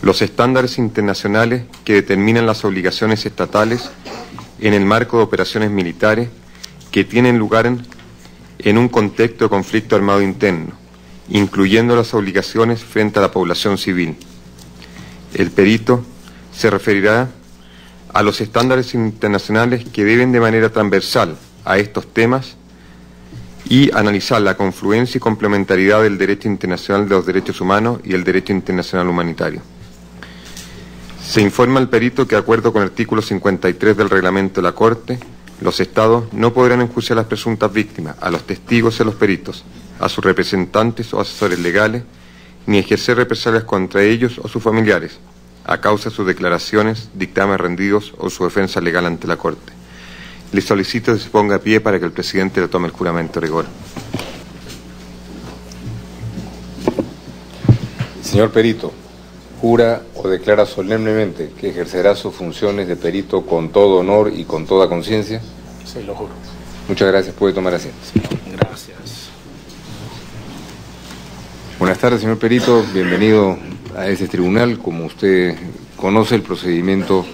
Los estándares internacionales que determinan las obligaciones estatales en el marco de operaciones militares que tienen lugar en un contexto de conflicto armado interno, incluyendo las obligaciones frente a la población civil. El perito se referirá a los estándares internacionales que deben de manera transversal a estos temas y analizar la confluencia y complementariedad del derecho internacional de los derechos humanos y el derecho internacional humanitario. Se informa al perito que, de acuerdo con el artículo 53 del reglamento de la Corte, los Estados no podrán enjuiciar a las presuntas víctimas, a los testigos y a los peritos, a sus representantes o asesores legales, ni ejercer represalias contra ellos o sus familiares, a causa de sus declaraciones, dictámenes rendidos o su defensa legal ante la Corte. Le solicito que se ponga a pie para que el presidente le tome el juramento de rigor. Señor perito, jura o declara solemnemente que ejercerá sus funciones de perito con todo honor y con toda conciencia. Sí, lo juro. Muchas gracias. Puede tomar asiento. Gracias. Buenas tardes, señor perito. Bienvenido a este tribunal. Como usted conoce, el procedimiento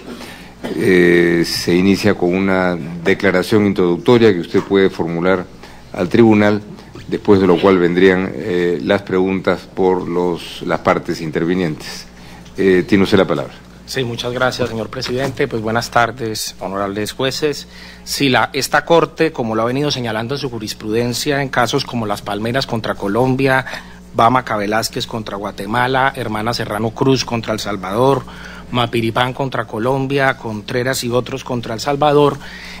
se inicia con una declaración introductoria que usted puede formular al tribunal, después de lo cual vendrían las preguntas por las partes intervinientes. Tiene usted la palabra. Sí, muchas gracias, señor presidente. Pues buenas tardes, honorables jueces. Sí, esta Corte, como lo ha venido señalando en su jurisprudencia, en casos como Las Palmeras contra Colombia, Bámaca Velásquez contra Guatemala, Hermana Serrano Cruz contra El Salvador, Mapiripán contra Colombia, Contreras y otros contra El Salvador,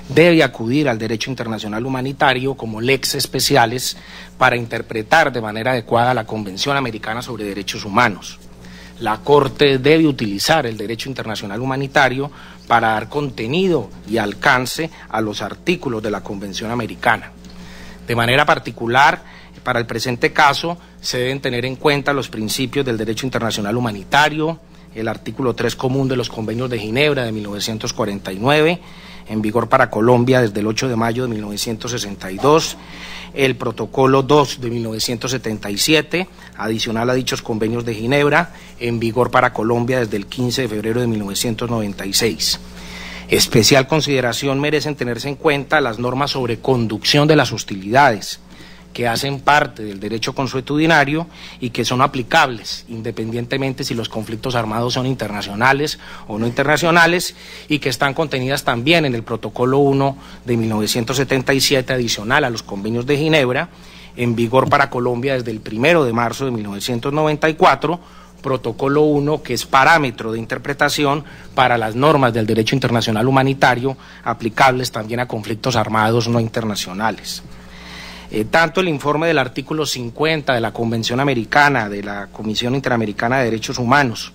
debe acudir al derecho internacional humanitario como lex specialis para interpretar de manera adecuada la Convención Americana sobre Derechos Humanos. La Corte debe utilizar el derecho internacional humanitario para dar contenido y alcance a los artículos de la Convención Americana. De manera particular, para el presente caso, se deben tener en cuenta los principios del derecho internacional humanitario, el artículo 3 común de los Convenios de Ginebra de 1949, en vigor para Colombia desde el 8 de mayo de 1962, el Protocolo 2 de 1977, adicional a dichos Convenios de Ginebra, en vigor para Colombia desde el 15 de febrero de 1996. Especial consideración merecen tenerse en cuenta las normas sobre conducción de las hostilidades, que hacen parte del derecho consuetudinario y que son aplicables independientemente si los conflictos armados son internacionales o no internacionales, y que están contenidas también en el Protocolo 1 de 1977 adicional a los Convenios de Ginebra, en vigor para Colombia desde el 1 de marzo de 1994, Protocolo 1 que es parámetro de interpretación para las normas del derecho internacional humanitario aplicables también a conflictos armados no internacionales. Tanto el informe del artículo 50 de la Convención Americana, de la Comisión Interamericana de Derechos Humanos,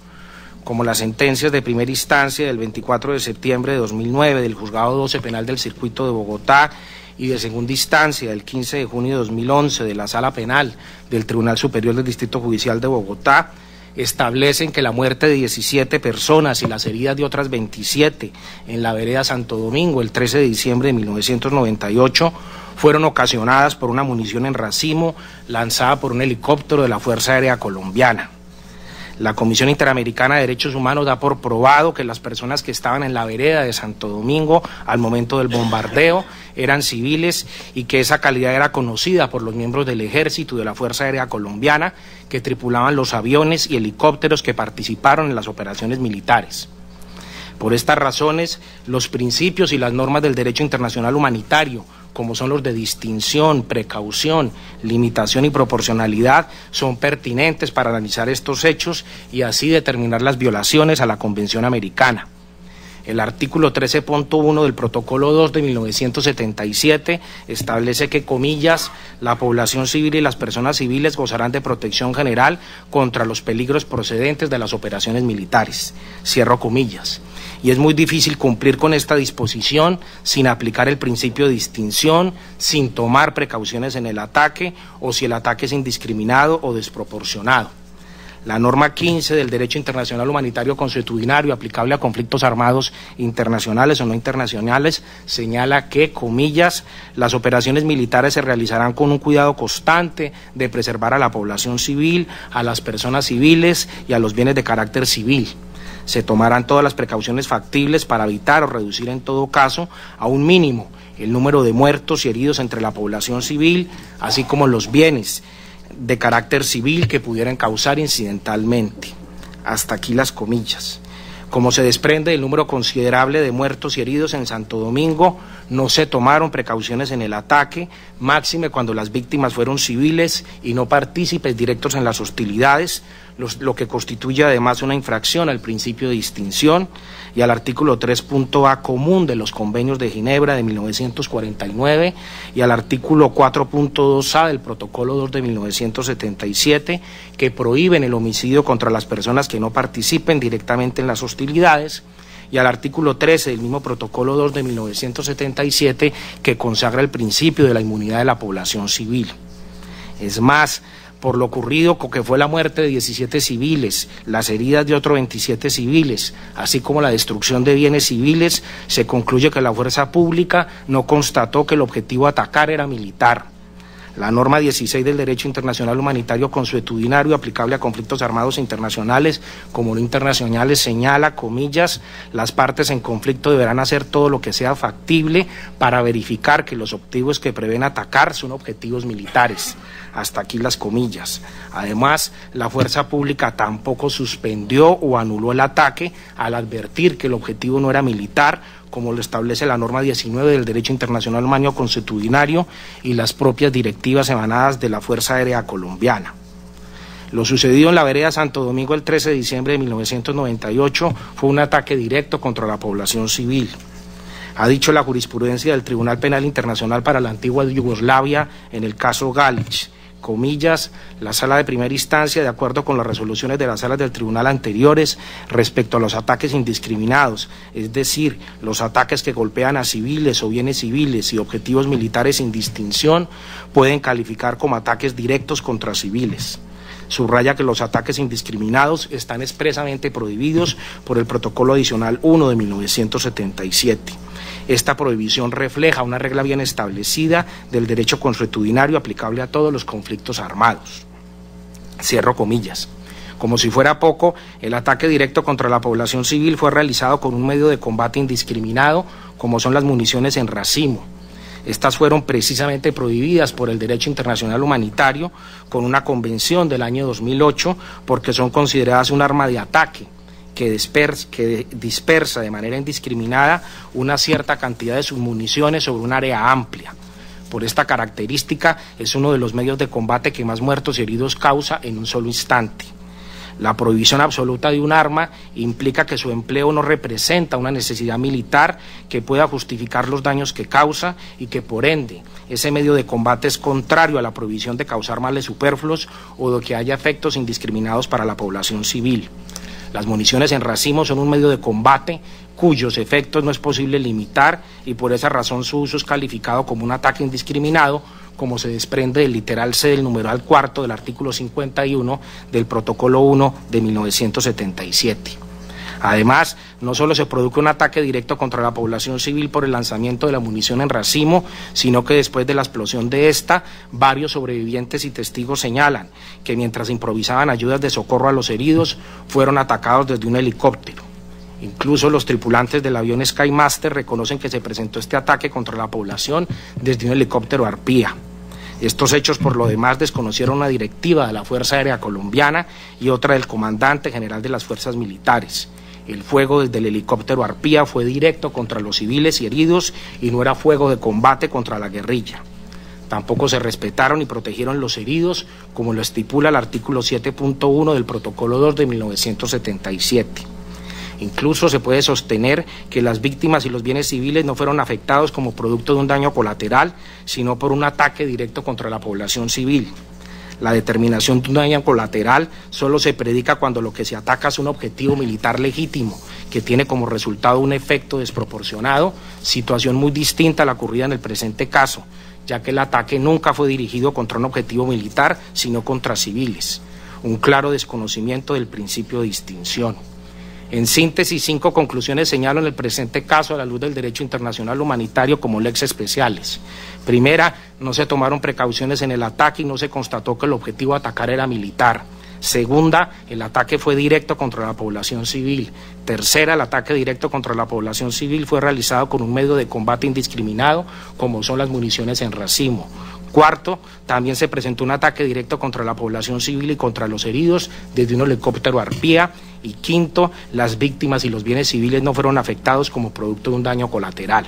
como las sentencias de primera instancia del 24 de septiembre de 2009 del Juzgado 12 Penal del Circuito de Bogotá y de segunda instancia del 15 de junio de 2011 de la Sala Penal del Tribunal Superior del Distrito Judicial de Bogotá, establecen que la muerte de 17 personas y las heridas de otras 27 en la vereda Santo Domingo el 13 de diciembre de 1998 fueron ocasionadas por una munición en racimo lanzada por un helicóptero de la Fuerza Aérea Colombiana. La Comisión Interamericana de Derechos Humanos da por probado que las personas que estaban en la vereda de Santo Domingo al momento del bombardeo eran civiles y que esa calidad era conocida por los miembros del Ejército y de la Fuerza Aérea Colombiana que tripulaban los aviones y helicópteros que participaron en las operaciones militares. Por estas razones, los principios y las normas del derecho internacional humanitario, como son los de distinción, precaución, limitación y proporcionalidad, son pertinentes para analizar estos hechos y así determinar las violaciones a la Convención Americana. El artículo 13.1 del Protocolo 2 de 1977 establece que, comillas, la población civil y las personas civiles gozarán de protección general contra los peligros procedentes de las operaciones militares, cierro comillas. Y es muy difícil cumplir con esta disposición sin aplicar el principio de distinción, sin tomar precauciones en el ataque o si el ataque es indiscriminado o desproporcionado. la norma 15 del Derecho Internacional Humanitario Consuetudinario aplicable a conflictos armados internacionales o no internacionales señala que, comillas, las operaciones militares se realizarán con un cuidado constante de preservar a la población civil, a las personas civiles y a los bienes de carácter civil. Se tomarán todas las precauciones factibles para evitar o reducir en todo caso a un mínimo el número de muertos y heridos entre la población civil, así como los bienes de carácter civil que pudieran causar incidentalmente. Hasta aquí las comillas. Como se desprende del número considerable de muertos y heridos en Santo Domingo, no se tomaron precauciones en el ataque, máxime cuando las víctimas fueron civiles y no partícipes directos en las hostilidades, lo que constituye además una infracción al principio de distinción y al artículo 3.A común de los Convenios de Ginebra de 1949 y al artículo 4.2A del Protocolo 2 de 1977, que prohíben el homicidio contra las personas que no participen directamente en las hostilidades, y al artículo 13 del mismo protocolo 2 de 1977 que consagra el principio de la inmunidad de la población civil. Es más, por lo ocurrido, que fue la muerte de 17 civiles, las heridas de otros 27 civiles, así como la destrucción de bienes civiles, se concluye que la fuerza pública no constató que el objetivo a atacar era militar. La norma 16 del Derecho Internacional Humanitario Consuetudinario aplicable a conflictos armados internacionales como no internacionales señala, comillas, las partes en conflicto deberán hacer todo lo que sea factible para verificar que los objetivos que prevén atacar son objetivos militares. Hasta aquí las comillas. Además, la fuerza pública tampoco suspendió o anuló el ataque al advertir que el objetivo no era militar, como lo establece la norma 19 del Derecho Internacional Humanitario Consuetudinario y las propias directivas emanadas de la Fuerza Aérea Colombiana. Lo sucedido en la vereda Santo Domingo el 13 de diciembre de 1998 fue un ataque directo contra la población civil. Ha dicho la jurisprudencia del Tribunal Penal Internacional para la Antigua Yugoslavia en el caso Galić, comillas, la sala de primera instancia, de acuerdo con las resoluciones de las salas del tribunal anteriores respecto a los ataques indiscriminados, es decir, los ataques que golpean a civiles o bienes civiles y objetivos militares sin distinción, pueden calificar como ataques directos contra civiles. Subraya que los ataques indiscriminados están expresamente prohibidos por el Protocolo Adicional 1 de 1977. Esta prohibición refleja una regla bien establecida del derecho consuetudinario aplicable a todos los conflictos armados. Cierro comillas. Como si fuera poco, el ataque directo contra la población civil fue realizado con un medio de combate indiscriminado, como son las municiones en racimo. Estas fueron precisamente prohibidas por el Derecho Internacional Humanitario con una convención del año 2008 porque son consideradas un arma de ataque que dispersa de manera indiscriminada una cierta cantidad de sus municiones sobre un área amplia. Por esta característica es uno de los medios de combate que más muertos y heridos causa en un solo instante. La prohibición absoluta de un arma implica que su empleo no representa una necesidad militar que pueda justificar los daños que causa y que, por ende, ese medio de combate es contrario a la prohibición de causar males superfluos o de que haya efectos indiscriminados para la población civil. Las municiones en racimo son un medio de combate cuyos efectos no es posible limitar y por esa razón su uso es calificado como un ataque indiscriminado, como se desprende del literal C del numeral cuarto del artículo 51 del protocolo 1 de 1977. Además, no solo se produjo un ataque directo contra la población civil por el lanzamiento de la munición en racimo, sino que después de la explosión de esta, varios sobrevivientes y testigos señalan que mientras improvisaban ayudas de socorro a los heridos, fueron atacados desde un helicóptero. Incluso los tripulantes del avión Skymaster reconocen que se presentó este ataque contra la población desde un helicóptero Arpía. Estos hechos, por lo demás, desconocieron una directiva de la Fuerza Aérea Colombiana y otra del comandante general de las fuerzas militares. El fuego desde el helicóptero Arpía fue directo contra los civiles y heridos y no era fuego de combate contra la guerrilla. Tampoco se respetaron y protegieron los heridos, como lo estipula el artículo 7.1 del Protocolo 2 de 1977. Incluso se puede sostener que las víctimas y los bienes civiles no fueron afectados como producto de un daño colateral, sino por un ataque directo contra la población civil. La determinación de un daño colateral solo se predica cuando lo que se ataca es un objetivo militar legítimo, que tiene como resultado un efecto desproporcionado, situación muy distinta a la ocurrida en el presente caso, ya que el ataque nunca fue dirigido contra un objetivo militar, sino contra civiles. un claro desconocimiento del principio de distinción. En síntesis, 5 conclusiones señalan el presente caso a la luz del derecho internacional humanitario como lex specialis. Primera, no se tomaron precauciones en el ataque y no se constató que el objetivo a atacar era militar. Segunda, el ataque fue directo contra la población civil. Tercera, el ataque directo contra la población civil fue realizado con un medio de combate indiscriminado, como son las municiones en racimo. Cuarto, también se presentó un ataque directo contra la población civil y contra los heridos desde un helicóptero Arpía. Y quinto, las víctimas y los bienes civiles no fueron afectados como producto de un daño colateral.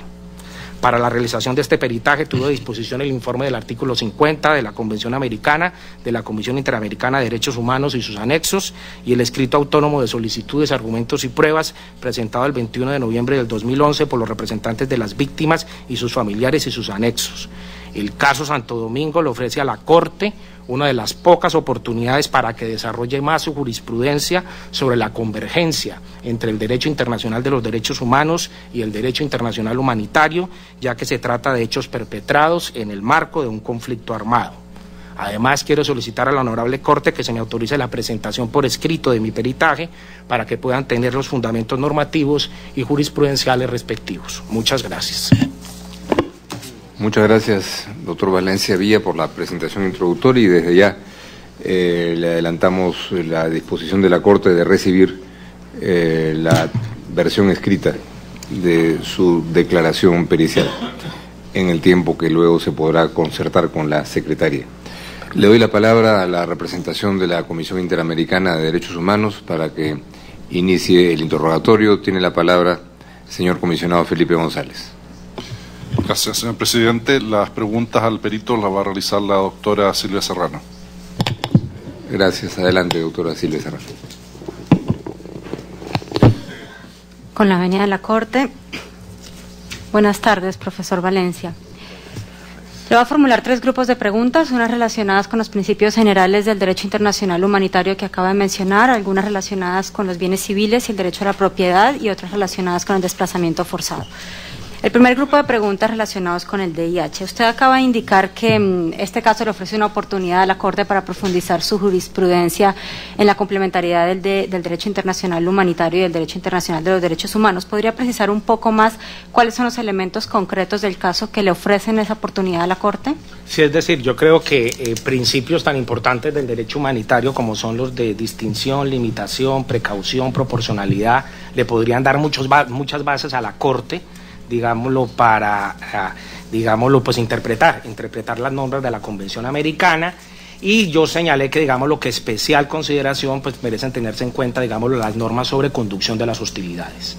Para la realización de este peritaje tuvo a disposición el informe del artículo 50 de la Convención Americana, de la Comisión Interamericana de Derechos Humanos y sus anexos, y el escrito autónomo de solicitudes, argumentos y pruebas presentado el 21 de noviembre del 2011 por los representantes de las víctimas y sus familiares y sus anexos. El caso Santo Domingo le ofrece a la Corte una de las pocas oportunidades para que desarrolle más su jurisprudencia sobre la convergencia entre el derecho internacional de los derechos humanos y el derecho internacional humanitario, ya que se trata de hechos perpetrados en el marco de un conflicto armado. Además, quiero solicitar a la Honorable Corte que se me autorice la presentación por escrito de mi peritaje para que puedan tener los fundamentos normativos y jurisprudenciales respectivos. Muchas gracias. Muchas gracias, doctor Valencia Villa, por la presentación introductoria y desde ya le adelantamos la disposición de la Corte de recibir la versión escrita de su declaración pericial en el tiempo que luego se podrá concertar con la secretaria. Le doy la palabra a la representación de la Comisión Interamericana de Derechos Humanos para que inicie el interrogatorio. Tiene la palabra el señor comisionado Felipe González. Gracias, señor presidente. Las preguntas al perito las va a realizar la doctora Silvia Serrano. Gracias. Adelante, doctora Silvia Serrano. Con la venia de la Corte. Buenas tardes, profesor Valencia. Le voy a formular 3 grupos de preguntas, unas relacionadas con los principios generales del derecho internacional humanitario que acaba de mencionar, algunas relacionadas con los bienes civiles y el derecho a la propiedad y otras relacionadas con el desplazamiento forzado. El primer grupo de preguntas relacionados con el DIH. Usted acaba de indicar que este caso le ofrece una oportunidad a la Corte para profundizar su jurisprudencia en la complementariedad del derecho internacional humanitario y del derecho internacional de los derechos humanos. ¿Podría precisar un poco más cuáles son los elementos concretos del caso que le ofrecen esa oportunidad a la Corte? Sí, es decir, yo creo que principios tan importantes del derecho humanitario como son los de distinción, limitación, precaución, proporcionalidad, le podrían dar muchas bases a la Corte, digámoslo, para pues interpretar las normas de la Convención Americana. Y yo señalé que, digámoslo, que especial consideración pues merecen tenerse en cuenta, digámoslo, las normas sobre conducción de las hostilidades.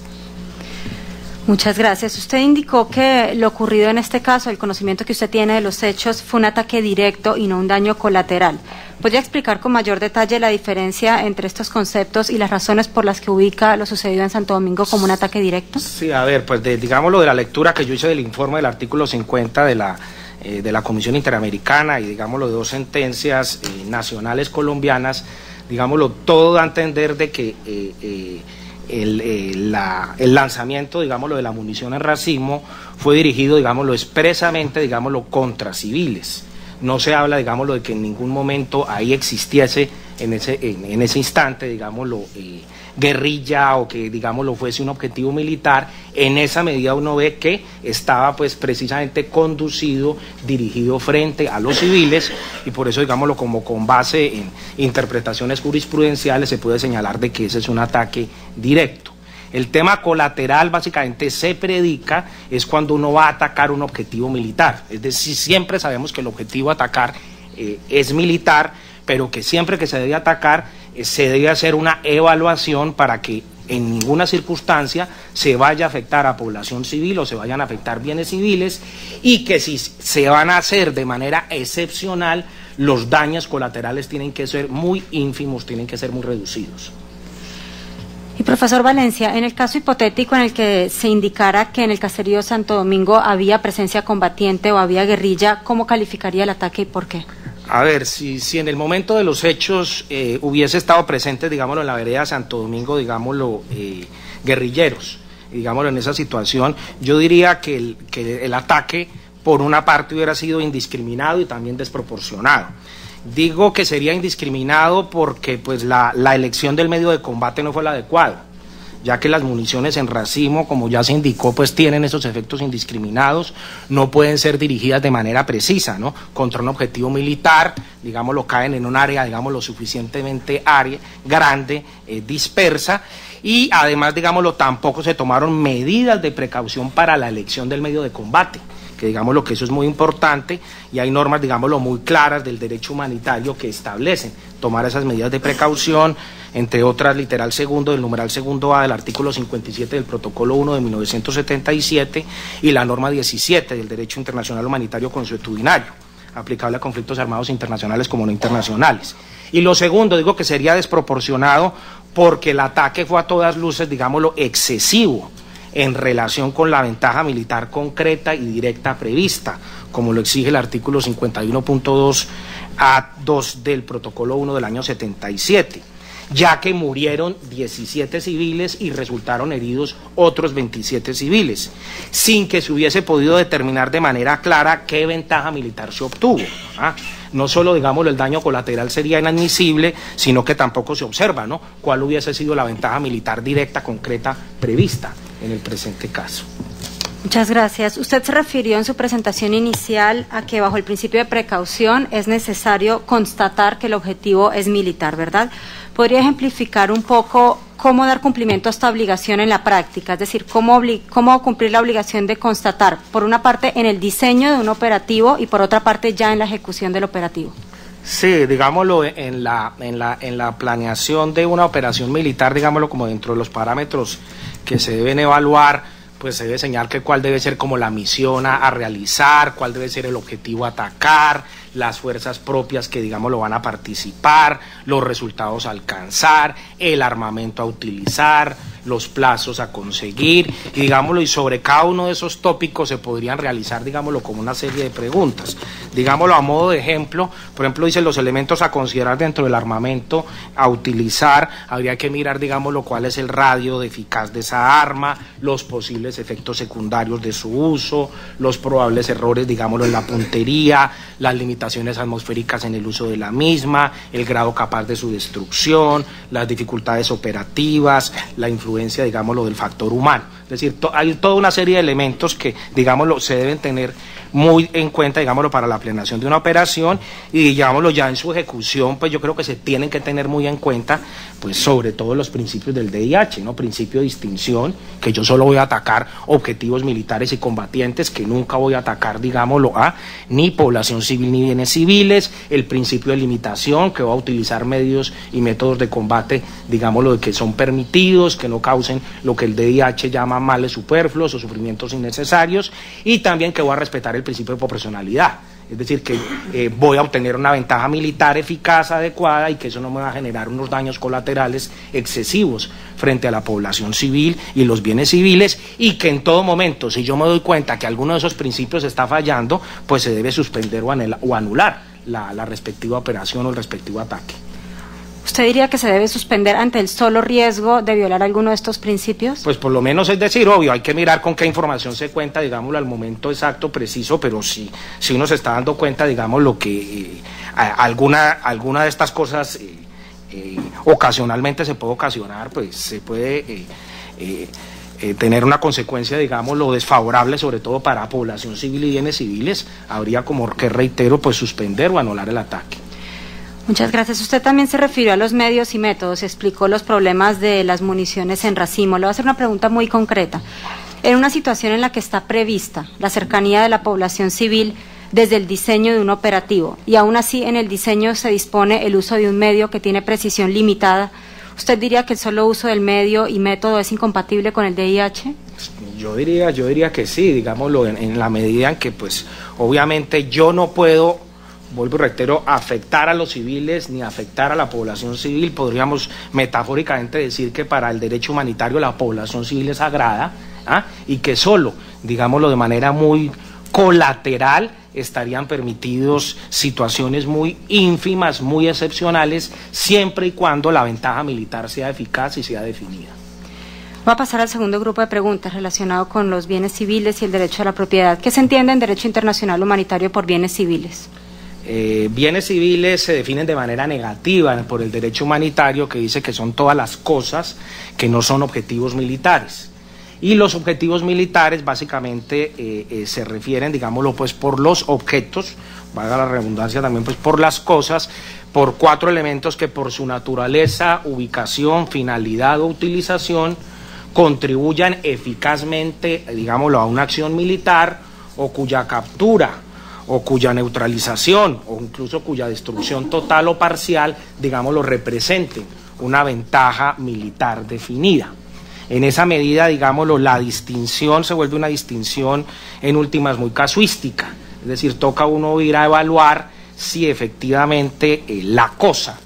Muchas gracias. Usted indicó que lo ocurrido en este caso, el conocimiento que usted tiene de los hechos, fue un ataque directo y no un daño colateral. ¿Podría explicar con mayor detalle la diferencia entre estos conceptos y las razones por las que ubica lo sucedido en Santo Domingo como un ataque directo? Sí, a ver, pues digámoslo, de la lectura que yo hice del informe del artículo 50 de la Comisión Interamericana y, digámoslo, de 2 sentencias nacionales colombianas, digámoslo, todo da a entender de que el lanzamiento, digámoslo, de la munición en racimo fue dirigido, digámoslo, expresamente, digámoslo, contra civiles. No se habla, digámoslo, de que en ningún momento ahí existiese en ese instante, digámoslo, guerrilla o que, digámoslo, fuese un objetivo militar. En esa medida uno ve que estaba pues precisamente conducido, dirigido frente a los civiles, y por eso, digámoslo, como con base en interpretaciones jurisprudenciales se puede señalar de que ese es un ataque directo. El tema colateral básicamente se predica es cuando uno va a atacar un objetivo militar, es decir, siempre sabemos que el objetivo a atacar es militar, pero que siempre que se debe atacar se debe hacer una evaluación para que en ninguna circunstancia se vaya a afectar a población civil o se vayan a afectar bienes civiles, y que si se van a hacer de manera excepcional, los daños colaterales tienen que ser muy ínfimos, tienen que ser muy reducidos. Y profesor Valencia, en el caso hipotético en el que se indicara que en el caserío Santo Domingo había presencia combatiente o había guerrilla, ¿cómo calificaría el ataque y por qué? A ver, si en el momento de los hechos hubiese estado presente, digámoslo, en la vereda de Santo Domingo, digámoslo, guerrilleros, digámoslo, en esa situación, yo diría que el ataque por una parte hubiera sido indiscriminado y también desproporcionado. Digo que sería indiscriminado porque pues la elección del medio de combate no fue la adecuada, ya que las municiones en racimo, como ya se indicó, pues tienen esos efectos indiscriminados, no pueden ser dirigidas de manera precisa, ¿no? Contra un objetivo militar, digámoslo, caen en un área, digámoslo, suficientemente área grande, dispersa, y además, digámoslo, tampoco se tomaron medidas de precaución para la elección del medio de combate, que digámoslo que eso es muy importante, y hay normas, digámoslo, muy claras del derecho humanitario que establecen tomar esas medidas de precaución, entre otras, literal segundo, del numeral segundo A del artículo 57 del protocolo 1 de 1977 y la norma 17 del derecho internacional humanitario consuetudinario, aplicable a conflictos armados internacionales como no internacionales. Y lo segundo, digo que sería desproporcionado porque el ataque fue a todas luces, digámoslo, excesivo en relación con la ventaja militar concreta y directa prevista, como lo exige el artículo 51.2 a 2 del protocolo 1 del año 77, ya que murieron 17 civiles y resultaron heridos otros 27 civiles, sin que se hubiese podido determinar de manera clara qué ventaja militar se obtuvo, ¿verdad? No solo, digámoslo, el daño colateral sería inadmisible, sino que tampoco se observa, ¿no?, cuál hubiese sido la ventaja militar directa, concreta, prevista en el presente caso. Muchas gracias. Usted se refirió en su presentación inicial a que bajo el principio de precaución es necesario constatar que el objetivo es militar, ¿verdad? ¿Podría ejemplificar un poco cómo dar cumplimiento a esta obligación en la práctica? Es decir, cómo cumplir la obligación de constatar, por una parte, en el diseño de un operativo y por otra parte, ya en la ejecución del operativo. Sí, digámoslo, en la planeación de una operación militar, digámoslo, como dentro de los parámetros que se deben evaluar, pues se debe señalar que cuál debe ser como la misión a realizar, cuál debe ser el objetivo a atacar, las fuerzas propias que, digamos, lo van a participar, los resultados a alcanzar, el armamento a utilizar, los plazos a conseguir, y digámoslo, y sobre cada uno de esos tópicos se podrían realizar, digámoslo, como una serie de preguntas. Digámoslo a modo de ejemplo, por ejemplo, dicen los elementos a considerar dentro del armamento a utilizar, habría que mirar, digámoslo, cuál es el radio de eficaz de esa arma, los posibles efectos secundarios de su uso, los probables errores, digámoslo, en la puntería, las limitaciones atmosféricas en el uso de la misma, el grado capaz de su destrucción, las dificultades operativas, la influencia, digámoslo, del factor humano. Es decir, hay toda una serie de elementos que, digámoslo, se deben tener muy en cuenta, digámoslo, para la planeación de una operación y, digámoslo, ya en su ejecución, pues yo creo que se tienen que tener muy en cuenta, pues sobre todo los principios del DIH, ¿no? Principio de distinción, que yo solo voy a atacar objetivos militares y combatientes, que nunca voy a atacar, digámoslo, a ni población civil ni bienes civiles, el principio de limitación, que va a utilizar medios y métodos de combate, digámoslo, que son permitidos, que no causen lo que el DIH llama males superfluos o sufrimientos innecesarios, y también que voy a respetar el principio de proporcionalidad, es decir, que voy a obtener una ventaja militar eficaz, adecuada, y que eso no me va a generar unos daños colaterales excesivos frente a la población civil y los bienes civiles, y que en todo momento, si yo me doy cuenta que alguno de esos principios está fallando, pues se debe suspender o anular la respectiva operación o el respectivo ataque. ¿Usted diría que se debe suspender ante el solo riesgo de violar alguno de estos principios? Pues por lo menos, es decir, obvio, hay que mirar con qué información se cuenta, digámoslo, al momento exacto, preciso, pero si uno se está dando cuenta, digamos, lo que alguna de estas cosas ocasionalmente se puede ocasionar, pues se puede tener una consecuencia, digámoslo, desfavorable, sobre todo para población civil y bienes civiles, habría como que, reitero, pues suspender o anular el ataque. Muchas gracias. Usted también se refirió a los medios y métodos, explicó los problemas de las municiones en racimo. Le voy a hacer una pregunta muy concreta. En una situación en la que está prevista la cercanía de la población civil desde el diseño de un operativo, y aún así en el diseño se dispone el uso de un medio que tiene precisión limitada, ¿usted diría que el solo uso del medio y método es incompatible con el DIH? Yo diría que sí, digámoslo, en la medida en que, pues, obviamente yo no puedo, vuelvo y reitero, afectar a los civiles ni afectar a la población civil. Podríamos metafóricamente decir que para el derecho humanitario la población civil es sagrada, ¿ah?, y que solo, digámoslo, de manera muy colateral estarían permitidos situaciones muy ínfimas, muy excepcionales, siempre y cuando la ventaja militar sea eficaz y sea definida. Voy a pasar al segundo grupo de preguntas relacionado con los bienes civiles y el derecho a la propiedad. ¿Qué se entiende en derecho internacional humanitario por bienes civiles? Bienes civiles se definen de manera negativa por el derecho humanitario, que dice que son todas las cosas que no son objetivos militares. Y los objetivos militares básicamente se refieren, digámoslo, pues por los objetos, valga la redundancia también, pues por las cosas, por cuatro elementos que por su naturaleza, ubicación, finalidad o utilización contribuyan eficazmente, digámoslo, a una acción militar o cuya captura o cuya neutralización o incluso cuya destrucción total o parcial, digámoslo, representen una ventaja militar definida. En esa medida, digámoslo, la distinción se vuelve una distinción en últimas muy casuística, es decir, toca uno ir a evaluar si efectivamente la cosa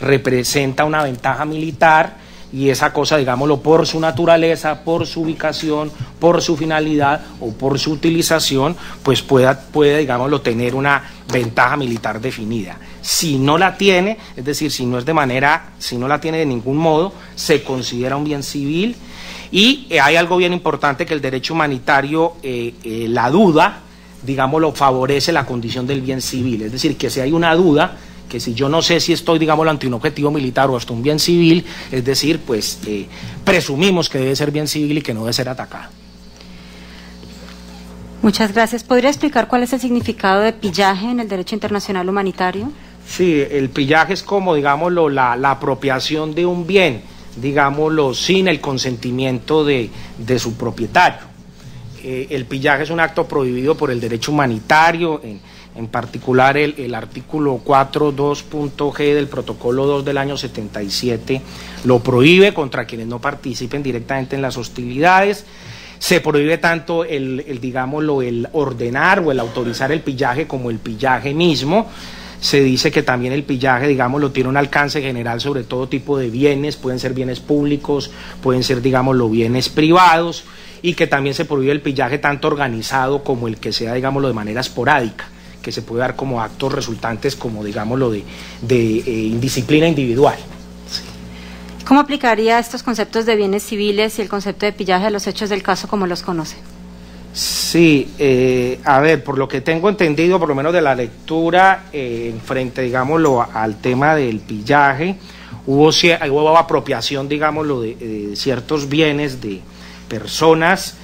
representa una ventaja militar y esa cosa, digámoslo, por su naturaleza, por su ubicación, por su finalidad o por su utilización, pues puede, digámoslo, tener una ventaja militar definida. Si no la tiene, es decir, si no la tiene de ningún modo, se considera un bien civil. Y hay algo bien importante, que el derecho humanitario, la duda, digámoslo, favorece la condición del bien civil, es decir, que si hay una duda, que si yo no sé si estoy, digámoslo, ante un objetivo militar o hasta un bien civil, es decir, pues presumimos que debe ser bien civil y que no debe ser atacado. Muchas gracias. ¿Podría explicar cuál es el significado de pillaje en el derecho internacional humanitario? Sí, el pillaje es como, digámoslo, la apropiación de un bien, digámoslo, sin el consentimiento de su propietario. El pillaje es un acto prohibido por el derecho humanitario, en particular el artículo 4.2.g del Protocolo 2 del año 77 lo prohíbe contra quienes no participen directamente en las hostilidades. Se prohíbe tanto el ordenar o el autorizar el pillaje como el pillaje mismo. Se dice que también el pillaje, digámoslo, tiene un alcance general sobre todo tipo de bienes, pueden ser bienes públicos, pueden ser, digámoslo, bienes privados, y que también se prohíbe el pillaje tanto organizado como el que sea, digámoslo, de manera esporádica, que se puede dar como actos resultantes, como, digámoslo, de indisciplina individual. Sí. ¿Cómo aplicaría estos conceptos de bienes civiles y el concepto de pillaje a los hechos del caso como los conoce? Sí, a ver, por lo que tengo entendido, por lo menos de la lectura, frente, digámoslo, al tema del pillaje, hubo apropiación, digámoslo, de ciertos bienes de personas.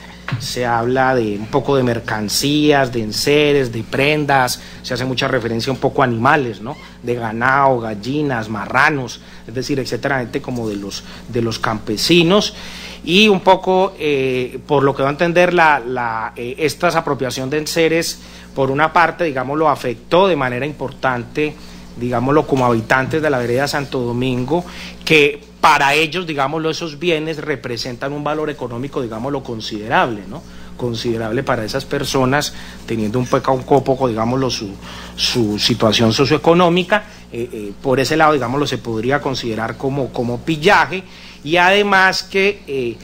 Se habla de un poco de mercancías, de enseres, de prendas, se hace mucha referencia un poco a animales, ¿no? De ganado, gallinas, marranos, es decir, etcétera, gente como de los campesinos. Y un poco, por lo que va a entender, esta apropiación de enseres, por una parte, digámoslo, afectó de manera importante, digámoslo, como habitantes de la vereda Santo Domingo, que para ellos, digámoslo, esos bienes representan un valor económico, digámoslo, considerable, ¿no? Considerable para esas personas, teniendo un poco, digámoslo, su situación socioeconómica. Por ese lado, digámoslo, se podría considerar como pillaje. Y además que,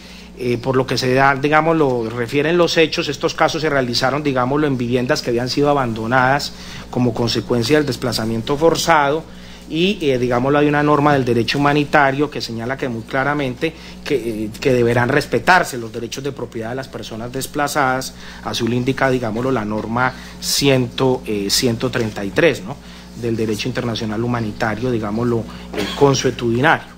por lo que se da, digámoslo, refieren los hechos, estos casos se realizaron, digámoslo, en viviendas que habían sido abandonadas como consecuencia del desplazamiento forzado, y, digámoslo, hay una norma del derecho humanitario que señala que muy claramente que deberán respetarse los derechos de propiedad de las personas desplazadas. Así lo indica, digámoslo, la norma 133, ¿no?, del derecho internacional humanitario, digámoslo, consuetudinario.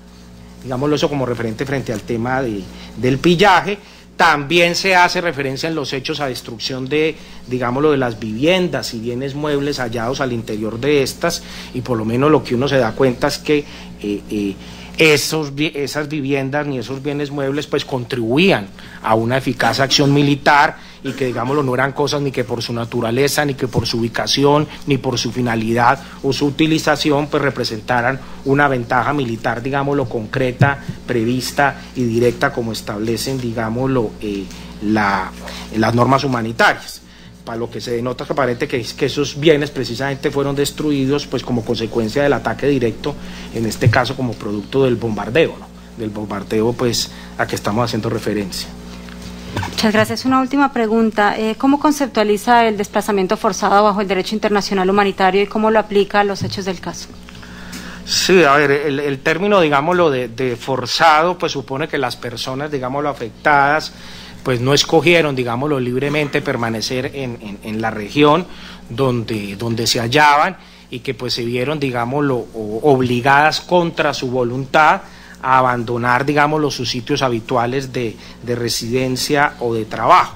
Digámoslo eso como referente frente al tema del pillaje. También se hace referencia en los hechos a destrucción de, digámoslo, de las viviendas y bienes muebles hallados al interior de estas, y por lo menos lo que uno se da cuenta es que esas viviendas ni esos bienes muebles pues contribuían a una eficaz acción militar, y que, digámoslo, no eran cosas ni que por su naturaleza, ni que por su ubicación, ni por su finalidad o su utilización pues representaran una ventaja militar, digámoslo, concreta, prevista y directa, como establecen, digámoslo, las normas humanitarias. Para lo que se denota que aparente que esos bienes precisamente fueron destruidos pues como consecuencia del ataque directo, en este caso como producto del bombardeo, ¿no?, del bombardeo pues a que estamos haciendo referencia. Muchas gracias. Una última pregunta. ¿Cómo conceptualiza el desplazamiento forzado bajo el derecho internacional humanitario y cómo lo aplica a los hechos del caso? Sí, a ver, el término, digámoslo, de forzado pues supone que las personas, digámoslo, afectadas pues no escogieron, digámoslo, libremente permanecer en la región donde se hallaban, y que pues se vieron, digámoslo, obligadas contra su voluntad a abandonar, digámoslo, sus sitios habituales de residencia o de trabajo.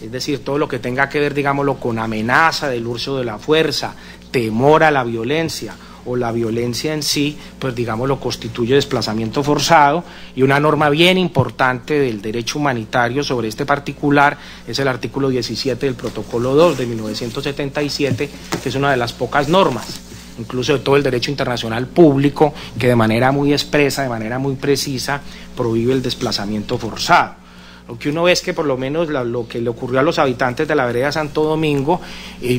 Es decir, todo lo que tenga que ver, digámoslo, con amenaza del uso de la fuerza, temor a la violencia o la violencia en sí, pues digámoslo, constituye desplazamiento forzado, y una norma bien importante del derecho humanitario sobre este particular es el artículo 17 del Protocolo 2 de 1977, que es una de las pocas normas, incluso de todo el derecho internacional público, que de manera muy expresa, de manera muy precisa, prohíbe el desplazamiento forzado. Lo que uno ve es que por lo menos lo que le ocurrió a los habitantes de la vereda Santo Domingo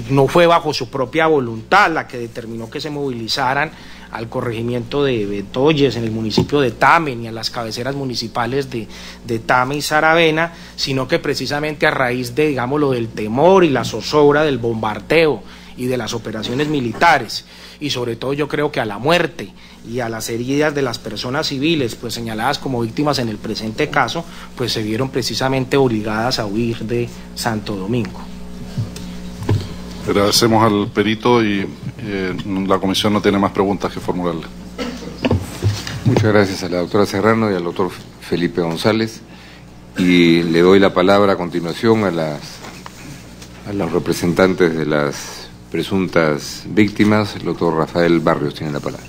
no fue bajo su propia voluntad la que determinó que se movilizaran al corregimiento de Betoyes en el municipio de Tame, ni a las cabeceras municipales de Tame y Saravena, sino que precisamente a raíz de, digámoslo, del temor y la zozobra del bombardeo y de las operaciones militares, y sobre todo yo creo que a la muerte y a las heridas de las personas civiles, pues señaladas como víctimas en el presente caso, pues se vieron precisamente obligadas a huir de Santo Domingo. Agradecemos al perito y la comisión no tiene más preguntas que formularle. Muchas gracias a la doctora Serrano y al doctor Felipe González, y le doy la palabra a continuación a los representantes de las presuntas víctimas. El doctor Rafael Barrios tiene la palabra.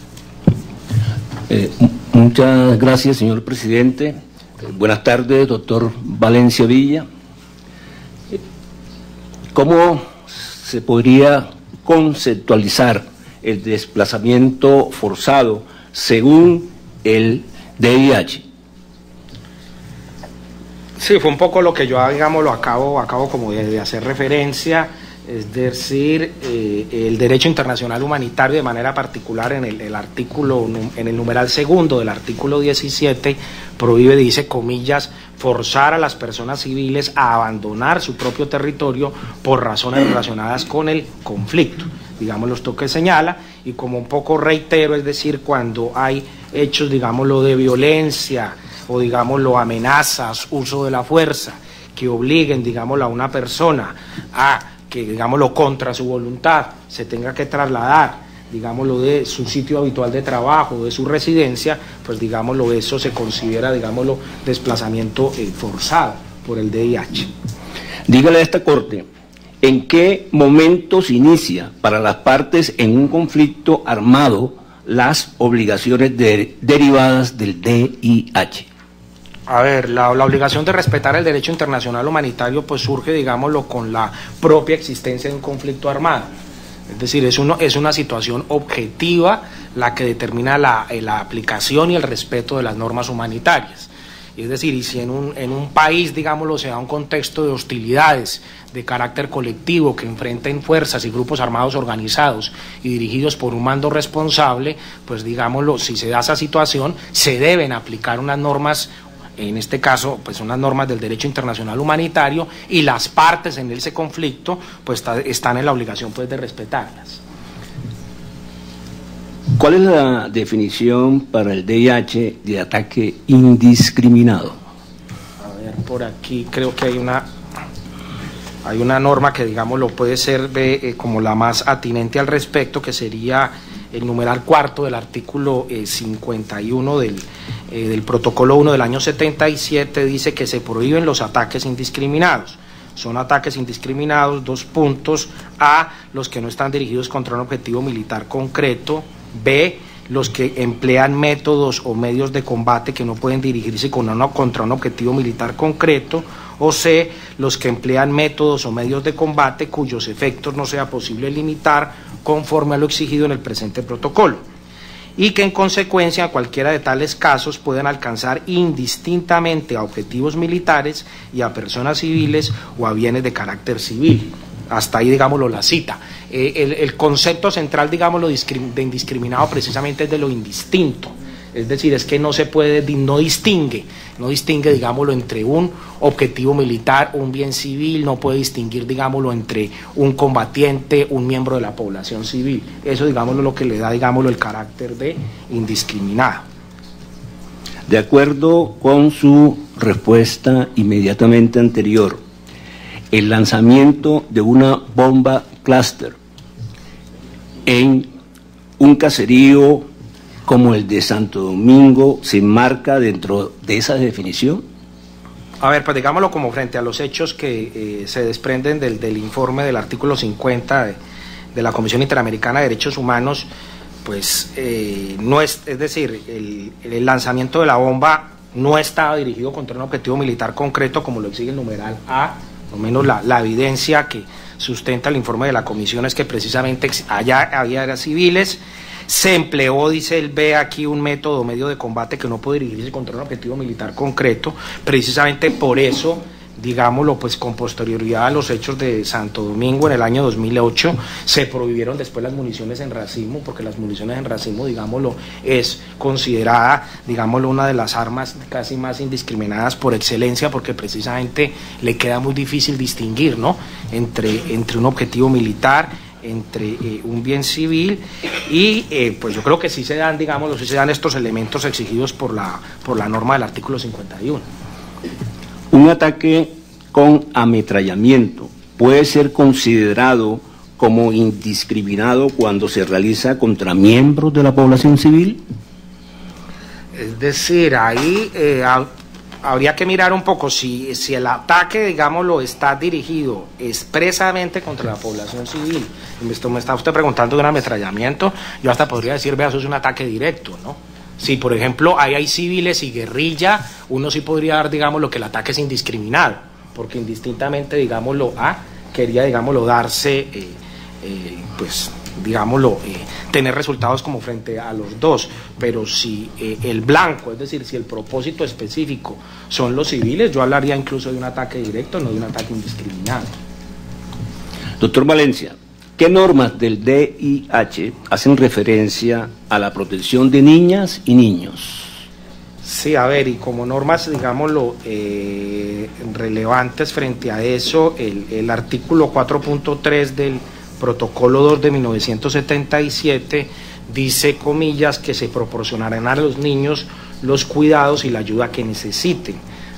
Muchas gracias, señor presidente. Buenas tardes, doctor Valencia Villa. ¿Cómo se podría conceptualizar el desplazamiento forzado según el DIH? Sí, fue un poco lo que yo, digámoslo, acabo como de hacer referencia. Es decir, el derecho internacional humanitario, de manera particular en el numeral segundo del artículo 17, prohíbe, dice comillas, forzar a las personas civiles a abandonar su propio territorio por razones relacionadas con el conflicto. Digamos, esto que señala, y como un poco reitero, es decir, cuando hay hechos, digámoslo, de violencia o, digámoslo, amenazas, uso de la fuerza, que obliguen, digámoslo, a una persona a que, digámoslo, contra su voluntad se tenga que trasladar, digámoslo, de su sitio habitual de trabajo, de su residencia, pues, digámoslo, eso se considera, digámoslo, desplazamiento forzado por el DIH. Dígale a esta Corte, ¿en qué momento se inicia para las partes en un conflicto armado las obligaciones derivadas del DIH? A ver, la obligación de respetar el derecho internacional humanitario pues surge, digámoslo, con la propia existencia de un conflicto armado. Es decir, es una situación objetiva la que determina la aplicación y el respeto de las normas humanitarias. Es decir, y si en un país, digámoslo, se da un contexto de hostilidades de carácter colectivo que enfrenten fuerzas y grupos armados organizados y dirigidos por un mando responsable, pues, digámoslo, si se da esa situación, se deben aplicar unas normas humanitarias. En este caso, pues son las normas del derecho internacional humanitario, y las partes en ese conflicto pues están en la obligación pues de respetarlas. ¿Cuál es la definición para el DIH de ataque indiscriminado? A ver, por aquí creo que hay una norma que, digámoslo, puede ser como la más atinente al respecto, que sería el numeral cuarto del artículo 51 del protocolo 1 del año 77, dice que se prohíben los ataques indiscriminados. Son ataques indiscriminados, dos puntos: A, los que no están dirigidos contra un objetivo militar concreto; B, los que emplean métodos o medios de combate que no pueden dirigirse contra un objetivo militar concreto; o C, los que emplean métodos o medios de combate cuyos efectos no sea posible limitar conforme a lo exigido en el presente protocolo, y que en consecuencia cualquiera de tales casos puedan alcanzar indistintamente a objetivos militares y a personas civiles o a bienes de carácter civil. Hasta ahí, digámoslo, la cita. El concepto central, digámoslo, de indiscriminado precisamente es de lo indistinto. Es decir, es que no se puede, no distingue, digámoslo, entre un objetivo militar, un bien civil, no puede distinguir, digámoslo, entre un combatiente, un miembro de la población civil. Eso, digámoslo, lo que le da, digámoslo, el carácter de indiscriminado. De acuerdo con su respuesta inmediatamente anterior, el lanzamiento de una bomba clúster en un caserío como el de Santo Domingo se enmarca dentro de esa definición? A ver, pues digámoslo como frente a los hechos que se desprenden del informe del artículo 50 de la Comisión Interamericana de Derechos Humanos, pues no es, es decir, el lanzamiento de la bomba no estaba dirigido contra un objetivo militar concreto, como lo exige el numeral A, o menos la evidencia que sustenta el informe de la Comisión es que precisamente allá había civiles. Se empleó, dice el B, aquí un método o medio de combate que no puede dirigirse contra un objetivo militar concreto. Precisamente por eso, digámoslo, pues con posterioridad a los hechos de Santo Domingo en el año 2008, se prohibieron después las municiones en racimo, porque las municiones en racimo, digámoslo, es considerada, digámoslo, una de las armas casi más indiscriminadas por excelencia, porque precisamente le queda muy difícil distinguir, ¿no?, entre un objetivo militar, entre un bien civil, y pues yo creo que sí se dan, digamos, sí se dan estos elementos exigidos por la norma del artículo 51. Un ataque con ametrallamiento puede ser considerado como indiscriminado cuando se realiza contra miembros de la población civil. Es decir, ahí habría que mirar un poco si el ataque, digámoslo, está dirigido expresamente contra la población civil. Me está usted preguntando de un ametrallamiento, yo hasta podría decir, vea, eso es un ataque directo, ¿no? Si, por ejemplo, ahí hay civiles y guerrilla, uno sí podría dar, digámoslo, que el ataque es indiscriminado, porque indistintamente, digámoslo, quería, digámoslo, darse, pues, digámoslo, tener resultados como frente a los dos, pero si el blanco, es decir, si el propósito específico son los civiles, yo hablaría incluso de un ataque directo, no de un ataque indiscriminado. Doctor Valencia, ¿qué normas del DIH hacen referencia a la protección de niñas y niños? Sí, a ver, y como normas, digámoslo, relevantes frente a eso, el artículo 4.3 del Protocolo 2 de 1977 dice, comillas, que se proporcionarán a los niños los cuidados y la ayuda que necesiten.